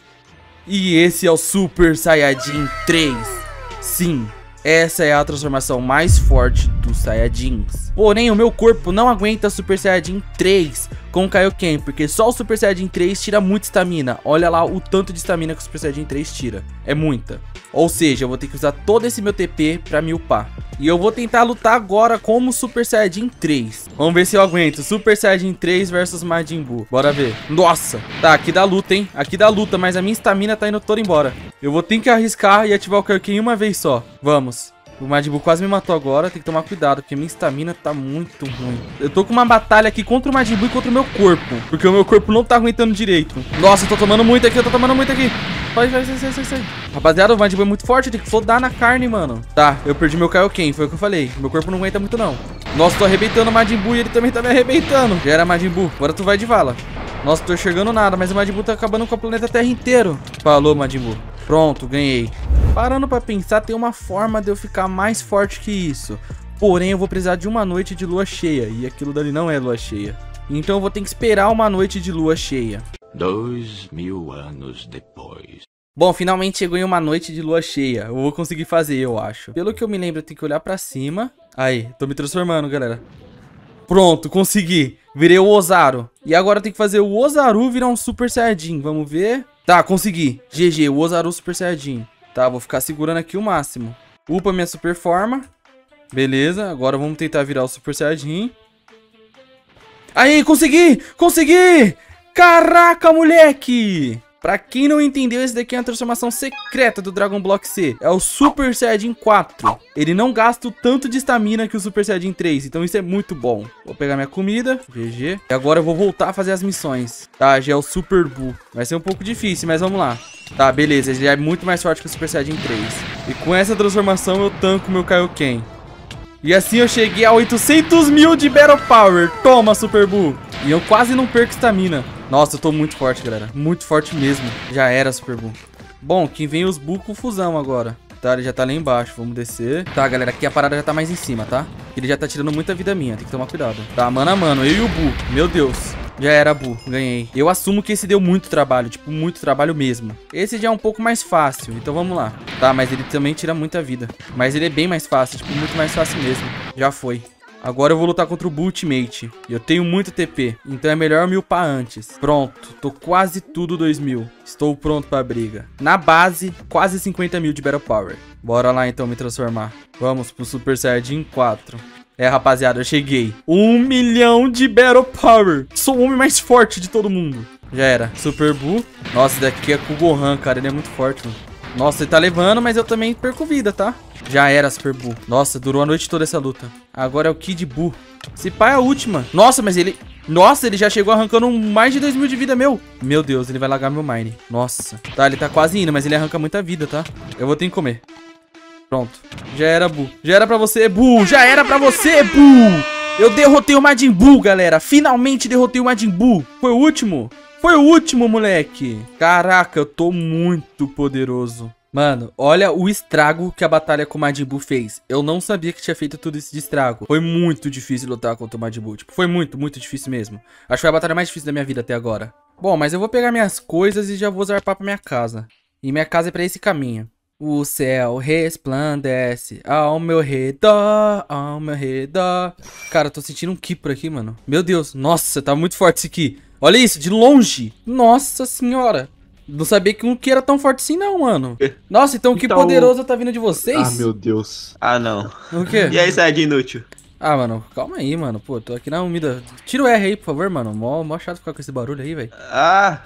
E esse é o Super Saiyajin três. Sim, essa é a transformação mais forte dos Saiyajins. Porém, o meu corpo não aguenta Super Saiyajin três com o Kaioken, porque só o Super Saiyajin três tira muita estamina. Olha lá o tanto de estamina que o Super Saiyajin três tira. É muita. Ou seja, eu vou ter que usar todo esse meu T P pra me upar. E eu vou tentar lutar agora como Super Saiyajin três. Vamos ver se eu aguento. Super Saiyajin três versus Majin Buu. Bora ver. Nossa. Tá, aqui dá luta, hein? Aqui dá luta, mas a minha estamina tá indo toda embora. Eu vou ter que arriscar e ativar o Kaioken uma vez só. Vamos. O Majin Buu quase me matou agora, tem que tomar cuidado, porque minha estamina tá muito ruim. Eu tô com uma batalha aqui contra o Majin Buu e contra o meu corpo, porque o meu corpo não tá aguentando direito. Nossa, eu tô tomando muito aqui, eu tô tomando muito aqui. Vai, vai, sai, sai, sai. Rapaziada, o Majin Buu é muito forte, tem que flodar na carne, mano. Tá, eu perdi meu Kaioken, foi o que eu falei. Meu corpo não aguenta muito, não. Nossa, tô arrebentando o Majin Buu e ele também tá me arrebentando. Já era Majin Buu, agora tu vai de vala. Nossa, não tô enxergando nada, mas o Majin Buu tá acabando com o planeta Terra inteiro. Falou, Majin Buu. Pronto, ganhei. Parando pra pensar, tem uma forma de eu ficar mais forte que isso. Porém, eu vou precisar de uma noite de lua cheia. E aquilo dali não é lua cheia. Então eu vou ter que esperar uma noite de lua cheia. Dois mil anos depois. Bom, finalmente chegou em uma noite de lua cheia. Eu vou conseguir fazer, eu acho. Pelo que eu me lembro, eu tenho que olhar pra cima. Aí, tô me transformando, galera. Pronto, consegui. Virei o Ozaru. E agora eu tenho que fazer o Ozaru virar um Super Saiyajin. Vamos ver. Tá, consegui. G G, o Ozaru Super Saiyajin. Tá, vou ficar segurando aqui o máximo. Upa minha super forma. Beleza, agora vamos tentar virar o Super Saiyajin. Aí, consegui! Consegui! Caraca, moleque! Pra quem não entendeu, esse daqui é a transformação secreta do Dragon Block C. É o Super Saiyajin quatro. Ele não gasta o tanto de estamina que o Super Saiyajin três, então isso é muito bom. Vou pegar minha comida, G G. E agora eu vou voltar a fazer as missões. Tá, já é o Super Buu. Vai ser um pouco difícil, mas vamos lá. Tá, beleza, ele é muito mais forte que o Super Saiyajin três. E com essa transformação eu tanco meu Kaioken. E assim eu cheguei a oitocentos mil de Battle Power. Toma, Super Buu. E eu quase não perco estamina. Nossa, eu tô muito forte, galera. Muito forte mesmo. Já era, Super Buu. Bom, que vem os Buu com fusão agora. Tá, ele já tá lá embaixo. Vamos descer. Tá, galera, aqui a parada já tá mais em cima, tá? Ele já tá tirando muita vida minha. Tem que tomar cuidado. Tá, mano a mano. Eu e o Buu. Meu Deus. Já era, Buu. Ganhei. Eu assumo que esse deu muito trabalho. Tipo, muito trabalho mesmo. Esse já é um pouco mais fácil. Então, vamos lá. Tá, mas ele também tira muita vida. Mas ele é bem mais fácil. Tipo, muito mais fácil mesmo. Já foi. Agora eu vou lutar contra o Buu Ultimate. Eu tenho muito T P, então é melhor me upar antes. Pronto, tô quase tudo dois mil. Estou pronto pra briga. Na base, quase cinquenta mil de Battle Power. Bora lá então me transformar. Vamos pro Super Saiyajin quatro. É, rapaziada, eu cheguei. Um milhão de Battle Power. Sou o homem mais forte de todo mundo. Já era. Super Buu. Nossa, esse daqui é com o Gohan, cara. Ele é muito forte, mano. Nossa, ele tá levando, mas eu também perco vida, tá? Já era, Super Buu. Nossa, durou a noite toda essa luta. Agora é o Kid Buu. Esse pai é a última. Nossa, mas ele... Nossa, ele já chegou arrancando mais de dois mil de vida, meu. Meu Deus, ele vai largar meu Mine. Nossa. Tá, ele tá quase indo, mas ele arranca muita vida, tá? Eu vou ter que comer. Pronto. Já era, Buu. Já era pra você, Buu. Já era pra você, Buu. Eu derrotei o Majin Buu, galera. Finalmente derrotei o Majin Buu. Foi o último. Foi o último, moleque. Caraca, eu tô muito poderoso. Mano, olha o estrago que a batalha com o Majin Buu fez. Eu não sabia que tinha feito tudo isso de estrago. Foi muito difícil lutar contra o Majin Buu. Tipo, foi muito, muito difícil mesmo. Acho que foi a batalha mais difícil da minha vida até agora. Bom, mas eu vou pegar minhas coisas e já vou zarpar pra minha casa. E minha casa é pra esse caminho. O céu resplandece ao meu redor, ao meu redor. Cara, eu tô sentindo um ki por aqui, mano. Meu Deus, nossa, tá muito forte esse ki. Olha isso, de longe. Nossa senhora. Não sabia que um ki era tão forte assim não, mano. Nossa, então o ki então... poderoso tá vindo de vocês? Ah, meu Deus. Ah, não. O quê? E aí, Saiyajin inútil? Ah, mano, calma aí, mano. Pô, tô aqui na umida. Tira o R aí, por favor, mano. Mó, mó chato ficar com esse barulho aí, velho. Ah.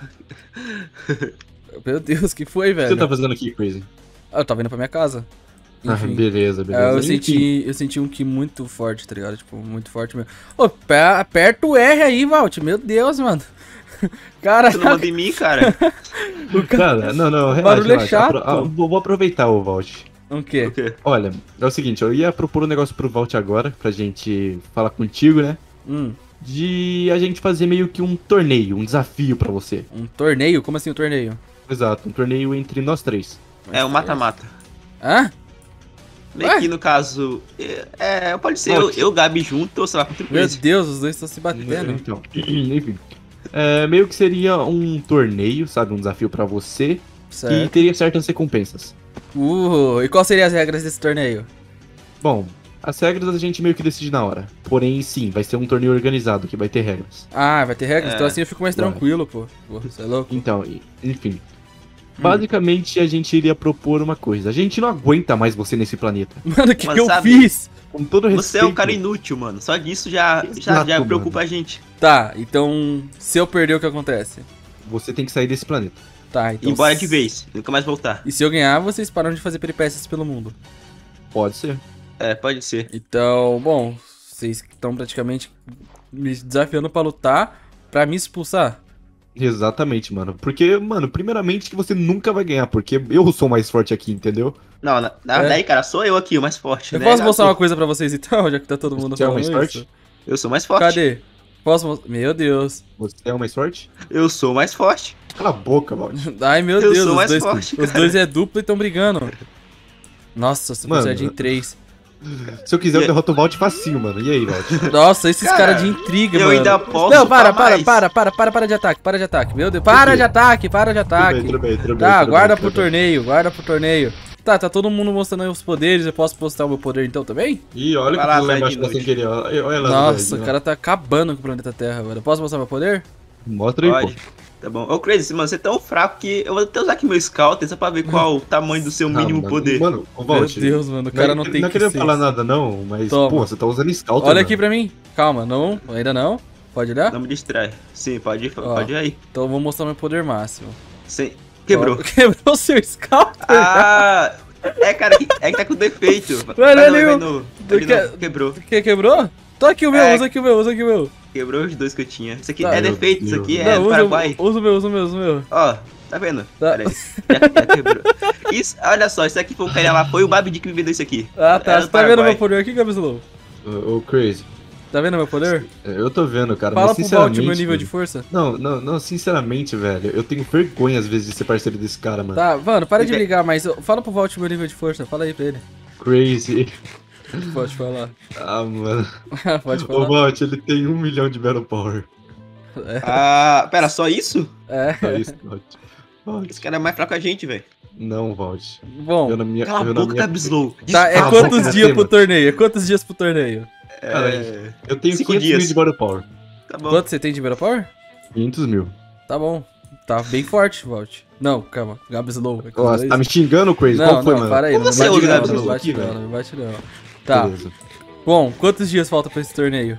Meu Deus, que foi, velho? O que você tá fazendo aqui, Crazy? Ah, eu tava indo pra minha casa. Enfim, ah, beleza, beleza. Eu senti, eu senti um ki muito forte, tá ligado? Tipo, muito forte mesmo. Ô, oh, aperta o R aí, Valt. Meu Deus, mano. Cara... Você não manda em mim, cara? O cara... cara... Não, não, relaxa. O barulho relaxa. É chato. Apro... Ah, vou aproveitar o Valt. O quê? O quê? Olha, é o seguinte. Eu ia propor um negócio pro Valt agora, pra gente falar contigo, né? Hum. De a gente fazer meio que um torneio, um desafio pra você. Um torneio? Como assim um torneio? Exato, um torneio entre nós três. É, o mata-mata. Hã? Meio Ué? que no caso. É, é pode ser eu, eu Gabi junto ou sei lá com o Meu Deus, os dois estão se batendo. Então, enfim. É, meio que seria um torneio, sabe? Um desafio pra você. Certo. E teria certas recompensas. Uh, e quais seriam as regras desse torneio? Bom, as regras a gente meio que decide na hora. Porém, sim, vai ser um torneio organizado que vai ter regras. Ah, vai ter regras? É. Então assim eu fico mais tranquilo, pô. Pô, você é louco? Então, enfim. Basicamente, hum. a gente iria propor uma coisa. A gente não aguenta mais você nesse planeta. Mano, o que, que eu sabe, fiz? Com todo respeito. Você é um cara inútil, mano. Só disso já, Exato, já, já preocupa mano. a gente. Tá, então, se eu perder, o que acontece? Você tem que sair desse planeta. Tá, então... Embora de vez, nunca mais voltar. E se eu ganhar, vocês param de fazer peripécias pelo mundo? Pode ser. É, pode ser. Então, bom, vocês estão praticamente me desafiando pra lutar, pra me expulsar. Exatamente, mano. Porque, mano, primeiramente que você nunca vai ganhar, porque eu sou mais forte aqui, entendeu? Não, na, na, é. daí, cara, sou eu aqui o mais forte, eu né? Eu posso mostrar eu... uma coisa pra vocês, então, já que tá todo mundo você falando é o mais forte? Isso? Eu sou mais forte. Cadê? Posso mostrar? Meu Deus. Você é o mais forte? Eu sou mais forte. Cala a boca, mano. Ai, meu eu Deus, sou os, mais dois, forte, os dois é duplo e tão brigando. Nossa, Super Saiyajin três. Se eu quiser, eu derroto o Valt facinho, mano. E aí, Valt? Nossa, esses caras cara de intriga, eu mano. Eu ainda posso. Não, para, para, para, para, para, para de ataque, para de ataque. Meu Deus, para de ataque, para de ataque. Tudo bem, tudo bem, tá, tudo guarda bem, pro torneio, bem. guarda pro torneio. Tá, tá todo mundo mostrando aí os poderes. Eu posso postar o meu poder então também? Ih, olha o que embaixo tá sem querer. Olha, olha lá. Nossa, o cara tá acabando com o planeta Terra, mano. Eu posso mostrar meu poder? Mostra aí, Pode. pô. Tá bom. Ô, Crazy, mano, você é tão fraco que eu vou até usar aqui meu Scouter só pra ver qual o tamanho do seu mínimo ah, poder. Mano, ô, Valt, meu Deus, mano, o cara não, não tem não que Não queria falar nada, não, mas, Toma. pô, você tá usando Scouter, Olha mano. aqui pra mim. Calma, não, ainda não. Pode olhar? Não me distrai. Sim, pode ir, Ó, pode ir aí. Então eu vou mostrar meu poder máximo. Sim. Quebrou. Ó, quebrou o seu Scouter? Ah, é, cara, é que tá com defeito. Mano, ah, não, ele não, ele que... não quebrou. Que quebrou? Tá aqui o meu, é... usa aqui o meu, usa aqui o meu. Quebrou os dois que eu tinha. Isso aqui tá, é defeito, isso aqui não, é usa, Paraguai. Usa o meu, usa o meu, usa o meu. Ó, tá vendo? Tá. Pera aí. Já, já quebrou. Isso, olha só, isso aqui foi o cara lá, foi o Babidi que me vendeu isso aqui. Ah, tá. Era você tá vendo meu poder aqui, Gabislou? Ô, Crazy. Tá vendo meu poder? Eu tô vendo, cara. Fala mas, sinceramente, pro Valt, meu nível de força. Não, não, não, sinceramente, velho. Eu tenho vergonha às vezes de ser parceiro desse cara, mano. Tá, mano, para de brigar, mas fala pro Valt meu nível de força. Fala aí pra ele. Crazy. Pode falar. Ah, mano. Pode falar. O Valt, ele tem um milhão de Battle Power. É. Ah, pera, só isso? É. Só isso, Valt. Esse cara é mais fraco que a gente, velho. Não, Valt. Bom, eu na minha, cala eu a boca, minha... Tabslow. Tá, é quantos dias pro torneio? É quantos dias pro torneio? É... Eu tenho cinco mil de Battle Power. Tá bom. Quanto você tem de Battle Power? quinhentos mil. Tá bom. Tá bem forte, Valt. Não, calma. Gabslow. É Nossa, tá me xingando, Crazy? Não, Qual foi, não, mano? Para aí. Como não, você me bate não, aqui, não, não me bate não. Tá. Beleza. Bom, quantos dias falta pra esse torneio?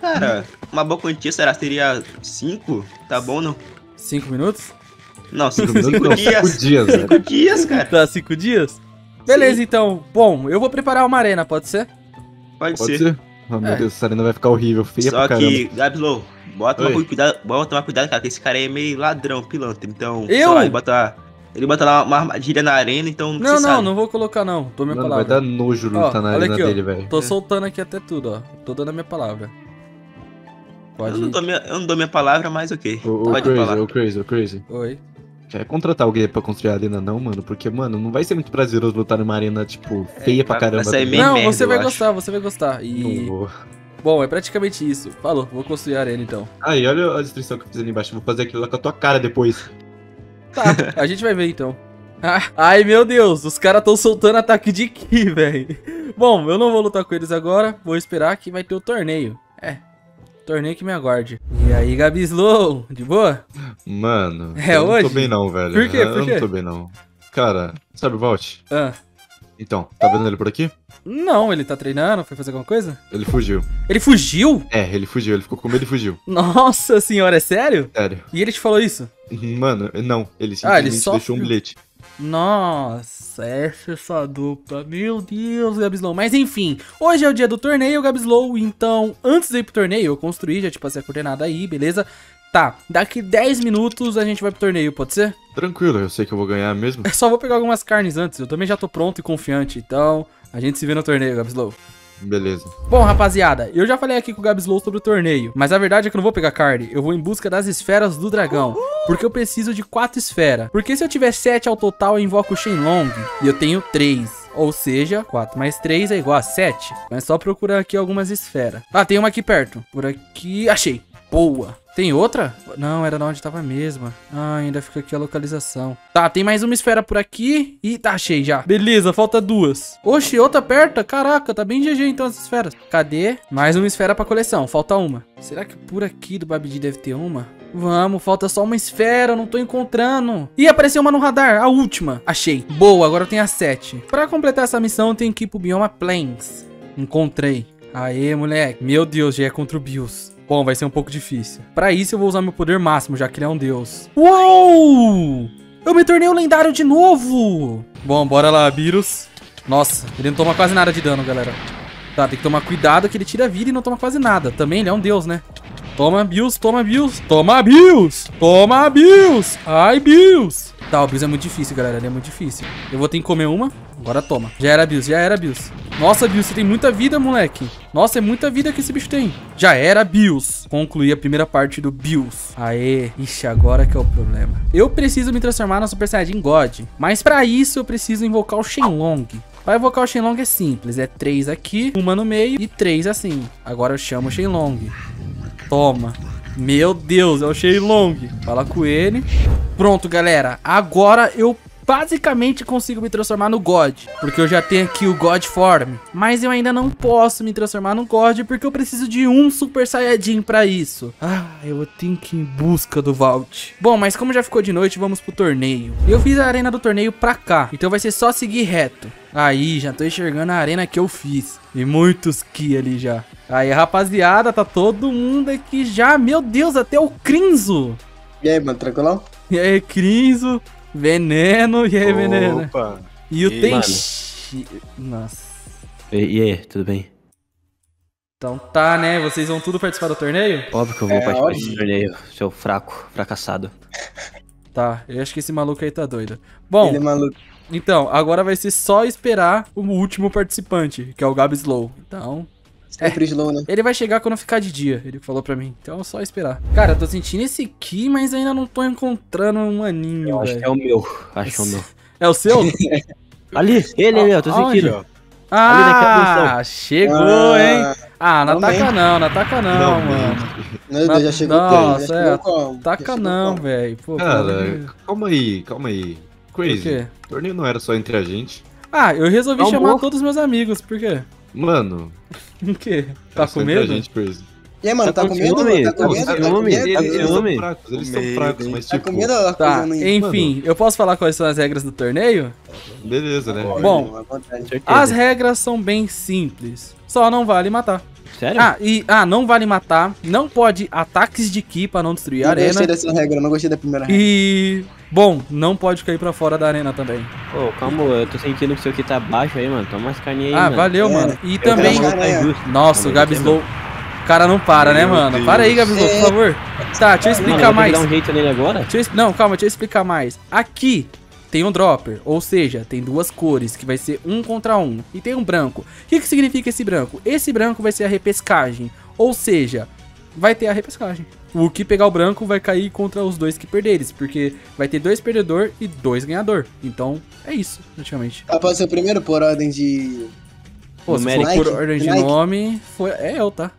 Cara, uma boa quantia será? Seria cinco? Tá bom, não? Cinco minutos? Não, cinco minutos cinco não, dias. Cinco dias, cinco dias, cara. Tá, cinco dias? Beleza, Sim. então. Bom, eu vou preparar uma arena, pode ser? Pode, pode ser. ser. Oh, meu é. Deus, essa arena vai ficar horrível, feia Só pra caramba. Só que, Gabslow, bota tomar cuidado, bota tomar cuidado, cara, que esse cara aí é meio ladrão, pilantra. Então, eu? Só, ele bota... Ele bota lá uma armadilha na arena, então não Não, não, sabe. não vou colocar não, tô minha Mano, palavra. Vai dar nojo lutar tá na arena aqui, dele, velho. Tô é. soltando aqui até tudo, ó. Tô dando a minha palavra. Pode eu, não dou minha, eu não dou minha palavra, mas ok. Ô, ô, Crazy, ô, Crazy, ô, Crazy. Oi. Quer contratar alguém pra construir a arena não, mano? Porque, mano, não vai ser muito prazeroso lutar numa arena, tipo, feia é, pra caramba. Vai não, merda, você vai gostar, acho. você vai gostar. E... Não vou. Bom, é praticamente isso. Falou, vou construir a arena então. Aí, olha a destruição que eu fiz ali embaixo. Vou fazer aquilo lá com a tua cara depois. Tá, a gente vai ver então. Ai, meu Deus, os caras estão soltando ataque de Ki, velho. Bom, eu não vou lutar com eles agora. Vou esperar que vai ter o torneio. É, torneio que me aguarde. E aí, Gabslow, de boa? Mano, é eu hoje? não tô bem não, velho. Por quê? Por eu quê? não tô bem não. Cara, sabe o Valt? Ah. Então, tá vendo ele por aqui? Não, ele tá treinando, foi fazer alguma coisa? Ele fugiu. Ele fugiu? É, ele fugiu, ele ficou com medo e fugiu. Nossa senhora, é sério? Sério. E ele te falou isso? Mano, não, ele simplesmente ah, ele só deixou um bilhete. Nossa, essa é sua dupla, meu Deus, Gabslow. Mas enfim, hoje é o dia do torneio, Gabslow, então antes de ir pro torneio, eu construí, já te passei a coordenada aí, beleza? Tá, daqui dez minutos a gente vai pro torneio, pode ser? Tranquilo, eu sei que eu vou ganhar mesmo. Eu só vou pegar algumas carnes antes, eu também já tô pronto e confiante, então a gente se vê no torneio, Gabslow. Beleza. Bom, rapaziada, eu já falei aqui com o Gabslow sobre o torneio, mas a verdade é que eu não vou pegar card. Eu vou em busca das esferas do dragão, porque eu preciso de quatro esferas. Porque se eu tiver sete ao total, eu invoco o Shenlong e eu tenho três. Ou seja, quatro mais três é igual a sete. Mas só procurar aqui algumas esferas. Ah, tem uma aqui perto. Por aqui... Achei! Boa! Tem outra? Não, era onde tava a mesma. Ah, ainda fica aqui a localização. Tá, tem mais uma esfera por aqui. E tá, achei já. Beleza, falta duas. Oxe, outra perto? Caraca, tá bem G G então as esferas. Cadê? Mais uma esfera pra coleção, falta uma. Será que por aqui do Babidi deve ter uma? Vamos, falta só uma esfera, eu não tô encontrando. Ih, apareceu uma no radar, a última. Achei. Boa, agora eu tenho a sete. Pra completar essa missão, eu tenho que ir pro bioma Plains. Encontrei. Aê, moleque. Meu Deus, já é contra o Beerus. Bom, vai ser um pouco difícil. Pra isso eu vou usar meu poder máximo, já que ele é um deus. Uou! Eu me tornei um lendário de novo! Bom, bora lá, Beerus. Nossa, ele não toma quase nada de dano, galera. Tá, tem que tomar cuidado que ele tira a vida e não toma quase nada. Também ele é um deus, né? Toma, Beerus, toma, Beerus. Toma, Beerus. Toma, Beerus. Ai, Beerus. Tá, o Beerus é muito difícil, galera. Ele é muito difícil. Eu vou ter que comer uma. Agora toma. Já era, Beerus. Já era, Beerus. Nossa, Beerus, você tem muita vida, moleque. Nossa, é muita vida que esse bicho tem. Já era, Beerus. Concluí a primeira parte do Beerus. Aê. Ixi, agora que é o problema. Eu preciso me transformar na Super Saiyajin God. Mas pra isso eu preciso invocar o Shenlong. Pra invocar o Shenlong é simples. É três aqui, uma no meio e três assim. Agora eu chamo o Shenlong. Toma. Meu Deus, é o Shenlong. Fala com ele. Pronto, galera. Agora eu basicamente consigo me transformar no God. Porque eu já tenho aqui o God Form. Mas eu ainda não posso me transformar no God. Porque eu preciso de um Super Saiyajin pra isso. Ah, eu tenho que ir em busca do Vault. Bom, mas como já ficou de noite, vamos pro torneio. Eu fiz a arena do torneio pra cá. Então vai ser só seguir reto. Aí, já tô enxergando a arena que eu fiz. E muitos Ki ali já. Aí, rapaziada, tá todo mundo aqui já. Meu Deus, até o Crinzo. E aí, mano, tranquilão? E aí, Crinzo. Veneno. E aí, Opa. Veneno. E o Tenshinhan. Nossa. E, e aí, tudo bem? Então tá, né? Vocês vão tudo participar do torneio? Óbvio que eu vou é, participar desse torneio. Seu fraco, fracassado. Tá, eu acho que esse maluco aí tá doido. Bom... Ele é maluco. Então, agora vai ser só esperar o último participante, que é o Gabslow. Então... Sempre é, slow, né? Ele vai chegar quando ficar de dia, ele falou pra mim. Então é só esperar. Cara, eu tô sentindo esse Ki, mas ainda não tô encontrando um aninho, eu acho que é o meu, acho esse... que é o meu. É o seu? Ali, ele ali, eu tô sentindo. Ah, ali chegou, ah, hein? Ah, não ataca não, não ataca não, não mano. Meu Deus, já chegou o três, já chegou. Ataca não, velho. Cara, calma aí, calma aí. Crazy, o torneio não era só entre a gente. Ah, eu resolvi Calma. chamar todos os meus amigos, por quê? Mano... O quê? Tá com medo? Gente, Crazy. E aí, mano, tá, tá com medo? Nome? Tá com medo? Tá com medo? Eles são fracos, eles são fracos, mas tipo... Tá com medo? Tá, enfim, mano. Eu posso falar quais são as regras do torneio? Beleza, né? Bom, as regras são bem simples. Só não vale matar. Sério? Ah, e, ah, não vale matar. Não pode ataques de Ki pra não destruir a arena. Eu não gostei dessa regra, não gostei da primeira regra. E... Bom, não pode cair pra fora da arena também. Ô, oh, calma, eu tô sentindo que o seu Ki tá baixo aí, mano. Toma umas carninhas aí, ah, mano. Ah, valeu, é, mano. E também... Nossa, o Gabslow... O cara não para, né, mano? Deus. Para aí, Gabslow, por favor. Tá, deixa eu explicar mano, mais. Eu vou dar um jeito nele agora? Eu... Não, calma, deixa eu explicar mais. Aqui... Tem um dropper, ou seja, tem duas cores, que vai ser um contra um. E tem um branco. O que, que significa esse branco? Esse branco vai ser a repescagem. Ou seja, vai ter a repescagem. O que pegar o branco vai cair contra os dois que perderes, porque vai ter dois perdedor e dois ganhador. Então, é isso, praticamente. Ah, pode ser o primeiro por ordem de... Pô, se for por ordem de nome, foi... é eu, tá?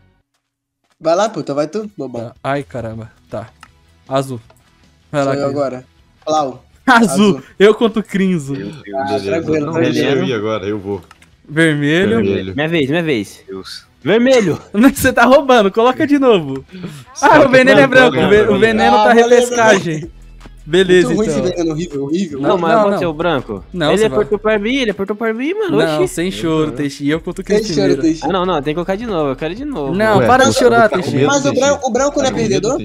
Vai lá, puta, vai tu, bobão. Tá. Ai, caramba, tá. Azul. Vai lá, eu agora. Plau. Azul. Azul, eu contra o Crinzo. Ah, tranquilo, não, eu ia agora, eu vou. Vermelho. Vermelho. Minha vez, minha vez. Deus. Vermelho. Você tá roubando, coloca de novo. Ah, o veneno é branco, o veneno tá repescagem. Beleza, então. Muito ruim esse veneno, horrível, horrível. Não, mas eu botei o branco. Não, ele apertou pra mim, ele apertou pra mim, mano. Não, sem choro, Teixi, eu contra o Crinzo. Ah, não, não, tem que colocar de novo, eu quero de novo. Não, para de chorar, Teixi. Mas o branco não é perdedor?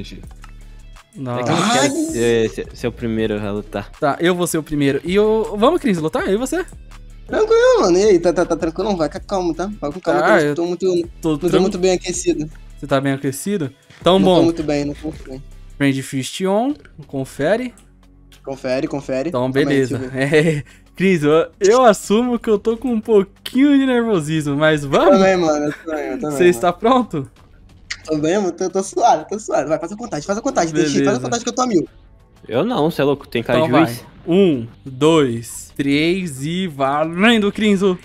Nossa. É que eu quero ser o primeiro a lutar. Tá, eu vou ser o primeiro. E eu... Vamos, Cris, lutar? Eu e você? Tranquilo, mano. E aí, tá, tá, tá tranquilo? Vai com calma, tá? Vai com calma, ah, eu tô muito, tô não tran... tô muito bem aquecido. Você tá bem aquecido? Então, não bom. Tô muito bem, não confio. Friend Fist on, confere. Confere, confere. Então, beleza. É, Cris, eu, eu assumo que eu tô com um pouquinho de nervosismo, mas vamos? Também, mano. Eu também, eu também, Você mano. está pronto? Tô bem, mano. Tô, tô suado, tô suado. Vai, faz a contagem, faz a contagem. Deixa, faz a contagem que eu tô a mil. Eu não, você é louco, tem cara então de juiz. Um, dois, três e valendo, Crinzo.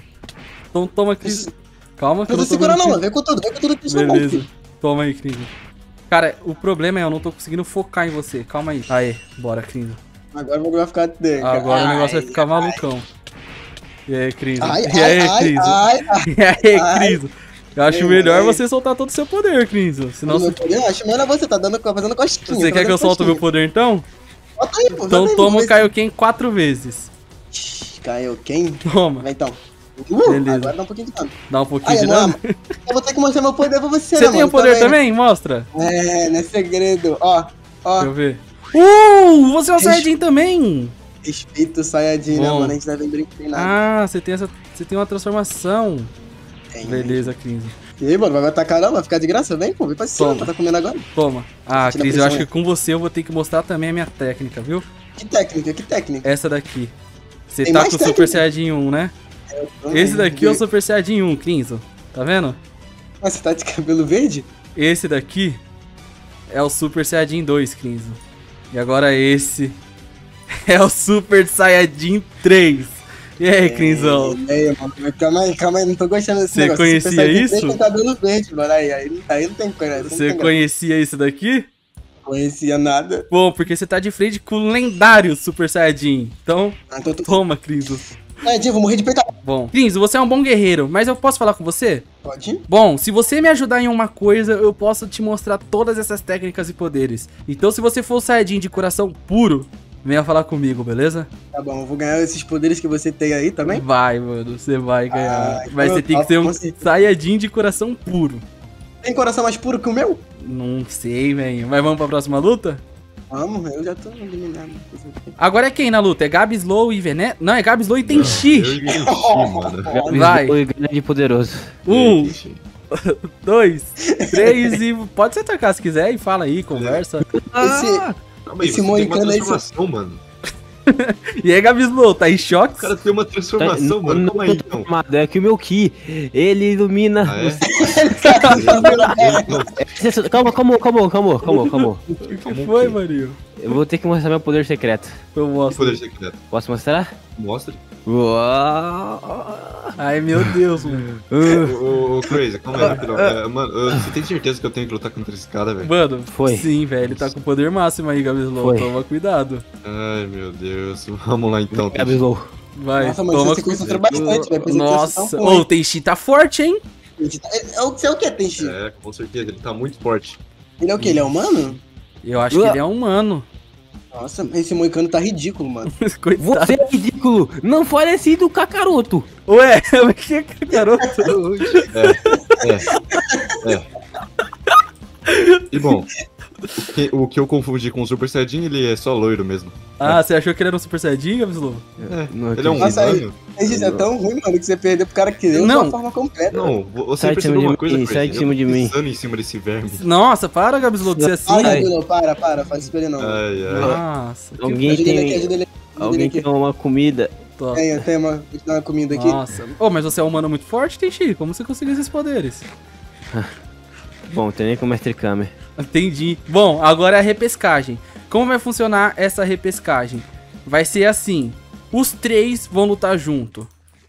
Então toma, Crinzo. Calma, que eu não tô segurando não, mano. Vem com tudo, vem com tudo. Beleza, mão, toma aí, Crinzo. Cara, o problema é eu não tô conseguindo focar em você. Calma aí. Aê, bora, Crinzo. Agora o bagulho vai ficar dentro. Agora ai, o negócio vai ficar malucão. E aí, Crinzo? E aí, Crinzo? E aí, Crinzo? Eu acho ai, melhor ai. você soltar todo o seu poder, Crinzo. Senão você... poder? Eu acho melhor você, tá dando, fazendo costinha. Você tá quer que eu solte o meu poder, então? Bota aí, pô, então toma o Kaioken quatro vezes. Kaioken? Toma. Vai, então. Uh, Beleza. Agora dá um pouquinho de dano. Dá um pouquinho ai, de dano? Eu vou ter que mostrar meu poder pra você, Você né, tem mano, o poder também? também? Mostra. É, não é segredo. Ó, ó. Deixa eu ver. Uh, você é um Respe... Saiyajin também. Respeito o Saiyajin, né, mano? A gente deve brincar em nada. Ah, você tem, essa... você tem uma transformação. Tem. Beleza, Crinzo. E aí, mano, vai atacar não? Vai ficar de graça? Vem, pô, vem pra cima, tá comendo agora. Toma. Ah, Cris, eu acho que com você eu vou ter que mostrar também a minha técnica, viu? Que técnica? Que técnica? Essa daqui. Você tá com o Super Saiyajin um, né? Esse daqui é o Super Saiyajin um, Crinzo. Tá vendo? Mas você tá de cabelo verde? Esse daqui é o Super Saiyajin dois, Crinzo. E agora esse é o Super Saiyajin três. E aí, Crinzão? E aí, mano? Calma aí, calma aí, não tô gostando desse negócio. Você conhecia isso? Com cabelo verde, mano. Aí, aí, aí não tem coisa. Você conhecia isso daqui? Conhecia nada. Bom, porque você tá de frente com o lendário Super Saiyajin. Então, ah, tô, tô... toma, Crinzo. É, Divo, morri de peito. Bom, Crinzo, você é um bom guerreiro, mas eu posso falar com você? Pode. Bom, se você me ajudar em uma coisa, eu posso te mostrar todas essas técnicas e poderes. Então, se você for o Saiyajin de coração puro... venha falar comigo, beleza? Tá bom, eu vou ganhar esses poderes que você tem aí também? Vai, mano, você vai ganhar. Ah, mas você tem que ser um Saiyajin de coração puro. Tem coração mais puro que o meu? Não sei, velho. Mas vamos pra próxima luta? Vamos, eu já tô eliminado. Agora é quem na luta? É Gabi Slow e Venet? Não, é Gabi Slow e Tenchi. Vai. Foi grande e poderoso. Um, dois, três e... Pode se atacar se quiser e fala aí, conversa. Ah. Calma aí, esse você tem uma transformação, é mano. E aí, Gabi Slow, tá em choque? O cara tem uma transformação, tá, mano. Não, calma aí, não. É que o meu Ki, ele ilumina... Ah, é? Você... calma, calma, calma, calma, calma, calma. O que, que foi, Marinho? Eu vou ter que mostrar meu poder secreto. Eu mostro. Poder secreto? Posso mostrar? Mostra. Uau. Ai, meu Deus, mano. Ô, Crazy, calma aí, Pedro. É, mano, você tem certeza que eu tenho que lutar contra esse cara, velho? Mano, foi. Sim, velho, ele tá com poder máximo aí, Gabislow. Toma cuidado. Ai, meu Deus. Vamos lá, então. Gabislow. Vai, nossa, mano, toma cuidado. Bastante, velho. Nossa, ô, o Tenchi tá forte, hein? Você é o que, Tenchi? É, com certeza, ele tá muito forte. Ele é o que? Ele é humano? Eu acho que ele é humano. Nossa, esse moicano tá ridículo, mano. Você é ridículo! Não parece do Kakaroto! Ué, o que é Kakaroto? É, é, é. E bom, o que, o que eu confundi com o Super Saiyajin, ele é só loiro mesmo. Ah, é. Você achou que ele era um Super Saiyajin, Gabislow? É, não, ele é um humano. Esse é tão ruim, mano, que você perdeu pro cara que deu de uma forma completa. Não, você sai percebeu de uma coisa, Crazy, sai de cima de mim. Pisando em cima desse verme. Nossa, para, Gabislow, de ser assim. Para, Gabislow, para, para, faz espelho não. Ai, ai. Nossa, alguém tem, ele aqui, ajuda ele, ajuda alguém tem uma comida. Tem, tem uma, uma comida aqui. Nossa, oh, mas você é um humano muito forte, Tenchi, como você conseguiu esses poderes? Bom, tem nem com o Mestre Kami. Entendi. Bom, agora é a repescagem. Como vai funcionar essa repescagem? Vai ser assim... os três vão lutar junto.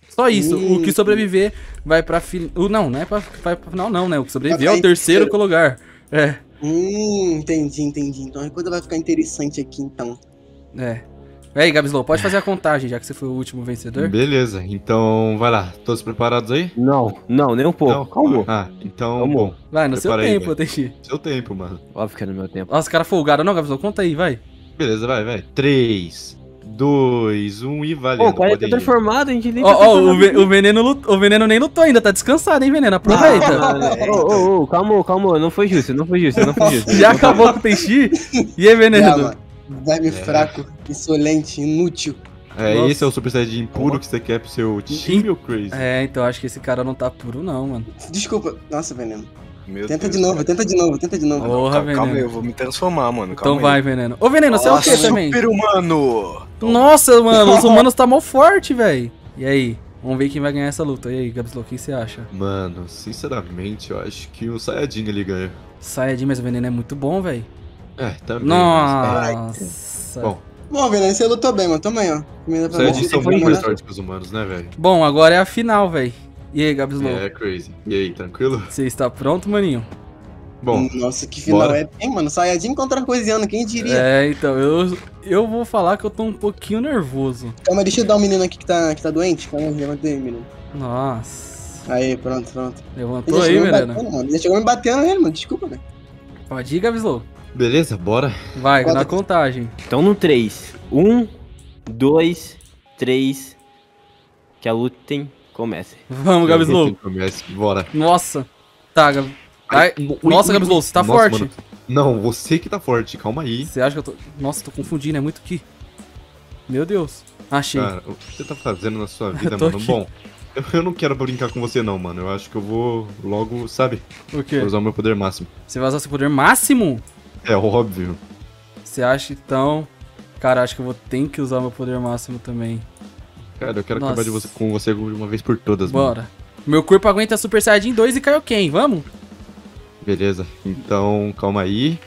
Só isso. Hum. O que sobreviver vai pra final. Não, não é pra, pra final, não, né? O que sobreviver é o terceiro lugar. É. Hum, entendi, entendi. Então a coisa vai ficar interessante aqui, então. É. E aí, Gabislow, pode fazer a contagem, já que você foi o último vencedor? Beleza, então vai lá. Todos preparados aí? Não, não, nem um pouco. Não. Calma. Ah, então, calma. Bom. Vai, no seu tempo, Tenchi. Seu tempo, mano. Óbvio que é no meu tempo. Nossa, os caras folgaram, não, Gabislow? Conta aí, vai. Beleza, vai, vai. Três... dois, um e valeu. Ó, o cara tá transformado, a gente nem... Ó, oh, oh, o, o, veneno o veneno nem lutou ainda, tá descansado, hein, Veneno? Aproveita. Ô, ô, calma, calma, não foi justo, não foi justo, não foi justo. Já acabou com o Tenchi? E aí, Veneno? Verme é. fraco, insolente, inútil. É, nossa. Esse é o Super Saiyajin puro que você quer pro seu time, ou Crazy? É, então acho que esse cara não tá puro não, mano. Desculpa. Nossa, Veneno. Meu tenta Deus, de novo, cara. tenta de novo, tenta de novo. Porra, calma, calma aí, eu vou me transformar, mano. Calma então aí. vai, Veneno. Ô, Veneno, você é o que também? Super humano! Toma. Nossa, mano, os humanos tá mó forte, velho. E aí? Vamos ver quem vai ganhar essa luta. E aí, Gabslo, o que você acha? Mano, sinceramente, eu acho que o Saiyajin ele ganha. Saiyajin, mas o Veneno é muito bom, velho. É, também. Nossa. Bom. Bom, Veneno, você lutou bem, mano. Toma aí, ó. Os Saiyajins são muito mais fortes que os humanos, né, velho? Bom, agora é a final, velho. E aí, Gabslo? É, Crazy. E aí, tranquilo? Você está pronto, maninho? Bom, nossa, que final bora. é bem, mano. Saiyajin contra Coisiano, quem diria? É, então, eu, eu vou falar que eu tô um pouquinho nervoso. Calma, deixa eu dar o um menino aqui que tá, que tá doente. Calma, levanta aí, menino. Nossa. Aí, pronto, pronto. Levantou aí, menino. Ele já chegou me batendo nele, mano. Desculpa, velho. Pode ir, Gabslo. Beleza, bora. Vai, Quatro. na contagem. Então, no três. um, dois, três. Que a luta tem... Comece. Vamos, Gabslo. Comece, bora. Nossa. Tá, Gab... Ai, Nossa, Gabslo, você tá Nossa, forte. Mano. Não, você que tá forte, calma aí. Você acha que eu tô... Nossa, tô confundindo, é muito que... Meu Deus. Achei. Cara, o que você tá fazendo na sua vida, mano? Aqui. Bom, eu, eu não quero brincar com você não, mano. Eu acho que eu vou logo, sabe? O quê? Vou usar o meu poder máximo. Você vai usar seu poder máximo? É, óbvio. Você acha, então... Cara, acho que eu vou ter que usar meu poder máximo também. Cara, eu quero Nossa. acabar de você, com você de uma vez por todas, Bora. mano. Meu corpo aguenta Super Saiyajin dois e Kaioken, vamos? Beleza, então calma aí.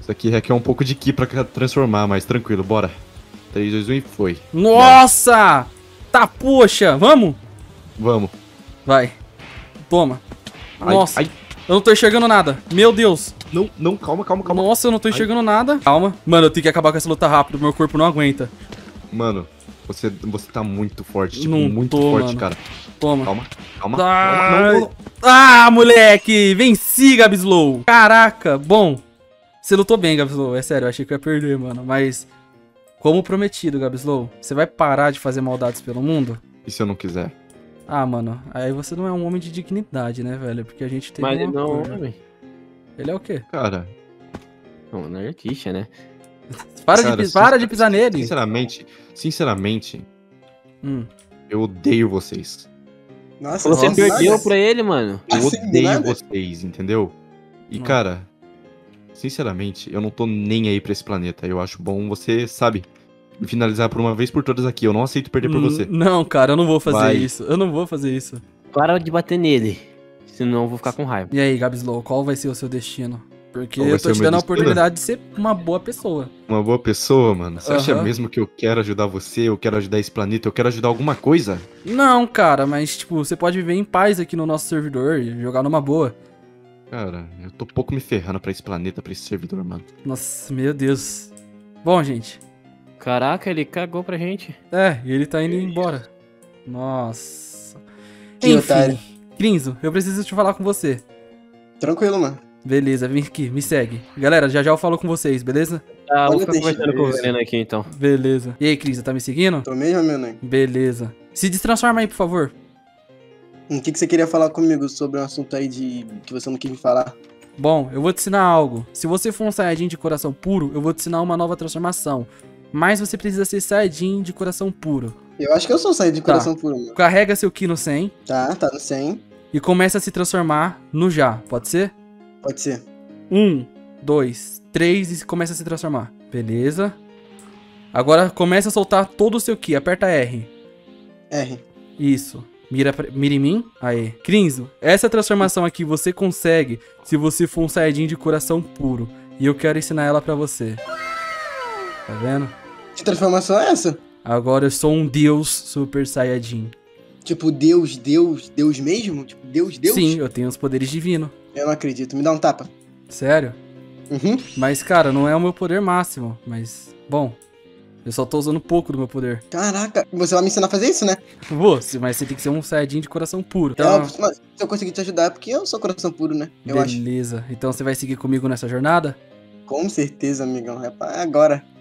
Isso aqui requer um pouco de ki pra transformar, mas tranquilo, bora. três, dois, um e foi. Nossa! Vai. Tá, poxa, vamos? Vamos. Vai. Toma. Ai, Nossa, ai. eu não tô enxergando nada, meu Deus. Não, não, calma, calma, calma. Nossa, eu não tô enxergando ai. nada. Calma. Mano, eu tenho que acabar com essa luta rápido, meu corpo não aguenta. Mano... Você, você tá muito forte, tipo, não muito tô, forte, mano. cara. Toma. Calma, calma. Ah, calma, não, não. ah moleque! Venci, Gabslo! Caraca, bom. Você lutou bem, Gabslo. É sério, eu achei que eu ia perder, mano. Mas, como prometido, Gabslo, você vai parar de fazer maldades pelo mundo? E se eu não quiser? Ah, mano, aí você não é um homem de dignidade, né, velho? Porque a gente tem... Mas ele não é homem. Ele é o quê? Cara... Não, não é artista, né? Para, cara, de, para de pisar nele. Sinceramente, sinceramente, hum. eu odeio vocês. Nossa, você perdeu pra ele, mano. Eu assim, odeio nada. vocês, entendeu? E, não. cara, sinceramente, eu não tô nem aí pra esse planeta. Eu acho bom você, sabe, finalizar por uma vez por todas aqui. Eu não aceito perder pra você. Não, cara, eu não vou fazer Vai. isso. Eu não vou fazer isso. Para de bater nele, senão eu vou ficar com raiva. E aí, Gabslo, qual vai ser o seu destino? Porque eu tô te dando a oportunidade de ser uma boa pessoa. Uma boa pessoa, mano? Você uhum. acha mesmo que eu quero ajudar você, eu quero ajudar esse planeta, eu quero ajudar alguma coisa? Não, cara, mas tipo, você pode viver em paz aqui no nosso servidor e jogar numa boa. Cara, eu tô pouco me ferrando pra esse planeta, pra esse servidor, mano. Nossa, meu Deus. Bom, gente. Caraca, ele cagou pra gente. É, e ele tá indo embora. Nossa. Que Enfim, otário. Crinzo, eu preciso te falar com você. Tranquilo, mano. Beleza, vem aqui, me segue. Galera, já já eu falo com vocês, beleza? Ah, eu vou ficar conversando com o Veneno aqui, então. Beleza. E aí, Cris, tá me seguindo? Tô mesmo, meu nego. Beleza. Se destransforma aí, por favor. O que, que você queria falar comigo sobre um assunto aí de que você não quis me falar? Bom, eu vou te ensinar algo. Se você for um Saiyajin de coração puro, eu vou te ensinar uma nova transformação. Mas você precisa ser Saiyajin de coração puro. Eu acho que eu sou Saiyajin de tá. coração puro, mano. Carrega seu Ki no cem. Tá, tá no cem. E começa a se transformar no já, pode ser? Pode ser. Um, dois, três e começa a se transformar. Beleza. Agora começa a soltar todo o seu Ki. Aperta R. R. Isso. Mira, mira em mim. Aê. Crinzo, essa transformação aqui você consegue se você for um Saiyajin de coração puro. E eu quero ensinar ela pra você. Tá vendo? Que transformação é essa? Agora eu sou um Deus Super Saiyajin. Tipo, Deus, Deus, Deus mesmo? Tipo, Deus, Deus? Sim, eu tenho os poderes divinos. Eu não acredito, me dá um tapa. Sério? Uhum. Mas, cara, não é o meu poder máximo, mas, bom, eu só tô usando pouco do meu poder. Caraca, você vai me ensinar a fazer isso, né? Vou, mas você tem que ser um Saiyajin de coração puro. Então... Eu, mas se eu conseguir te ajudar é porque eu sou coração puro, né? Eu Beleza, acho. então você vai seguir comigo nessa jornada? Com certeza, amigão, é agora.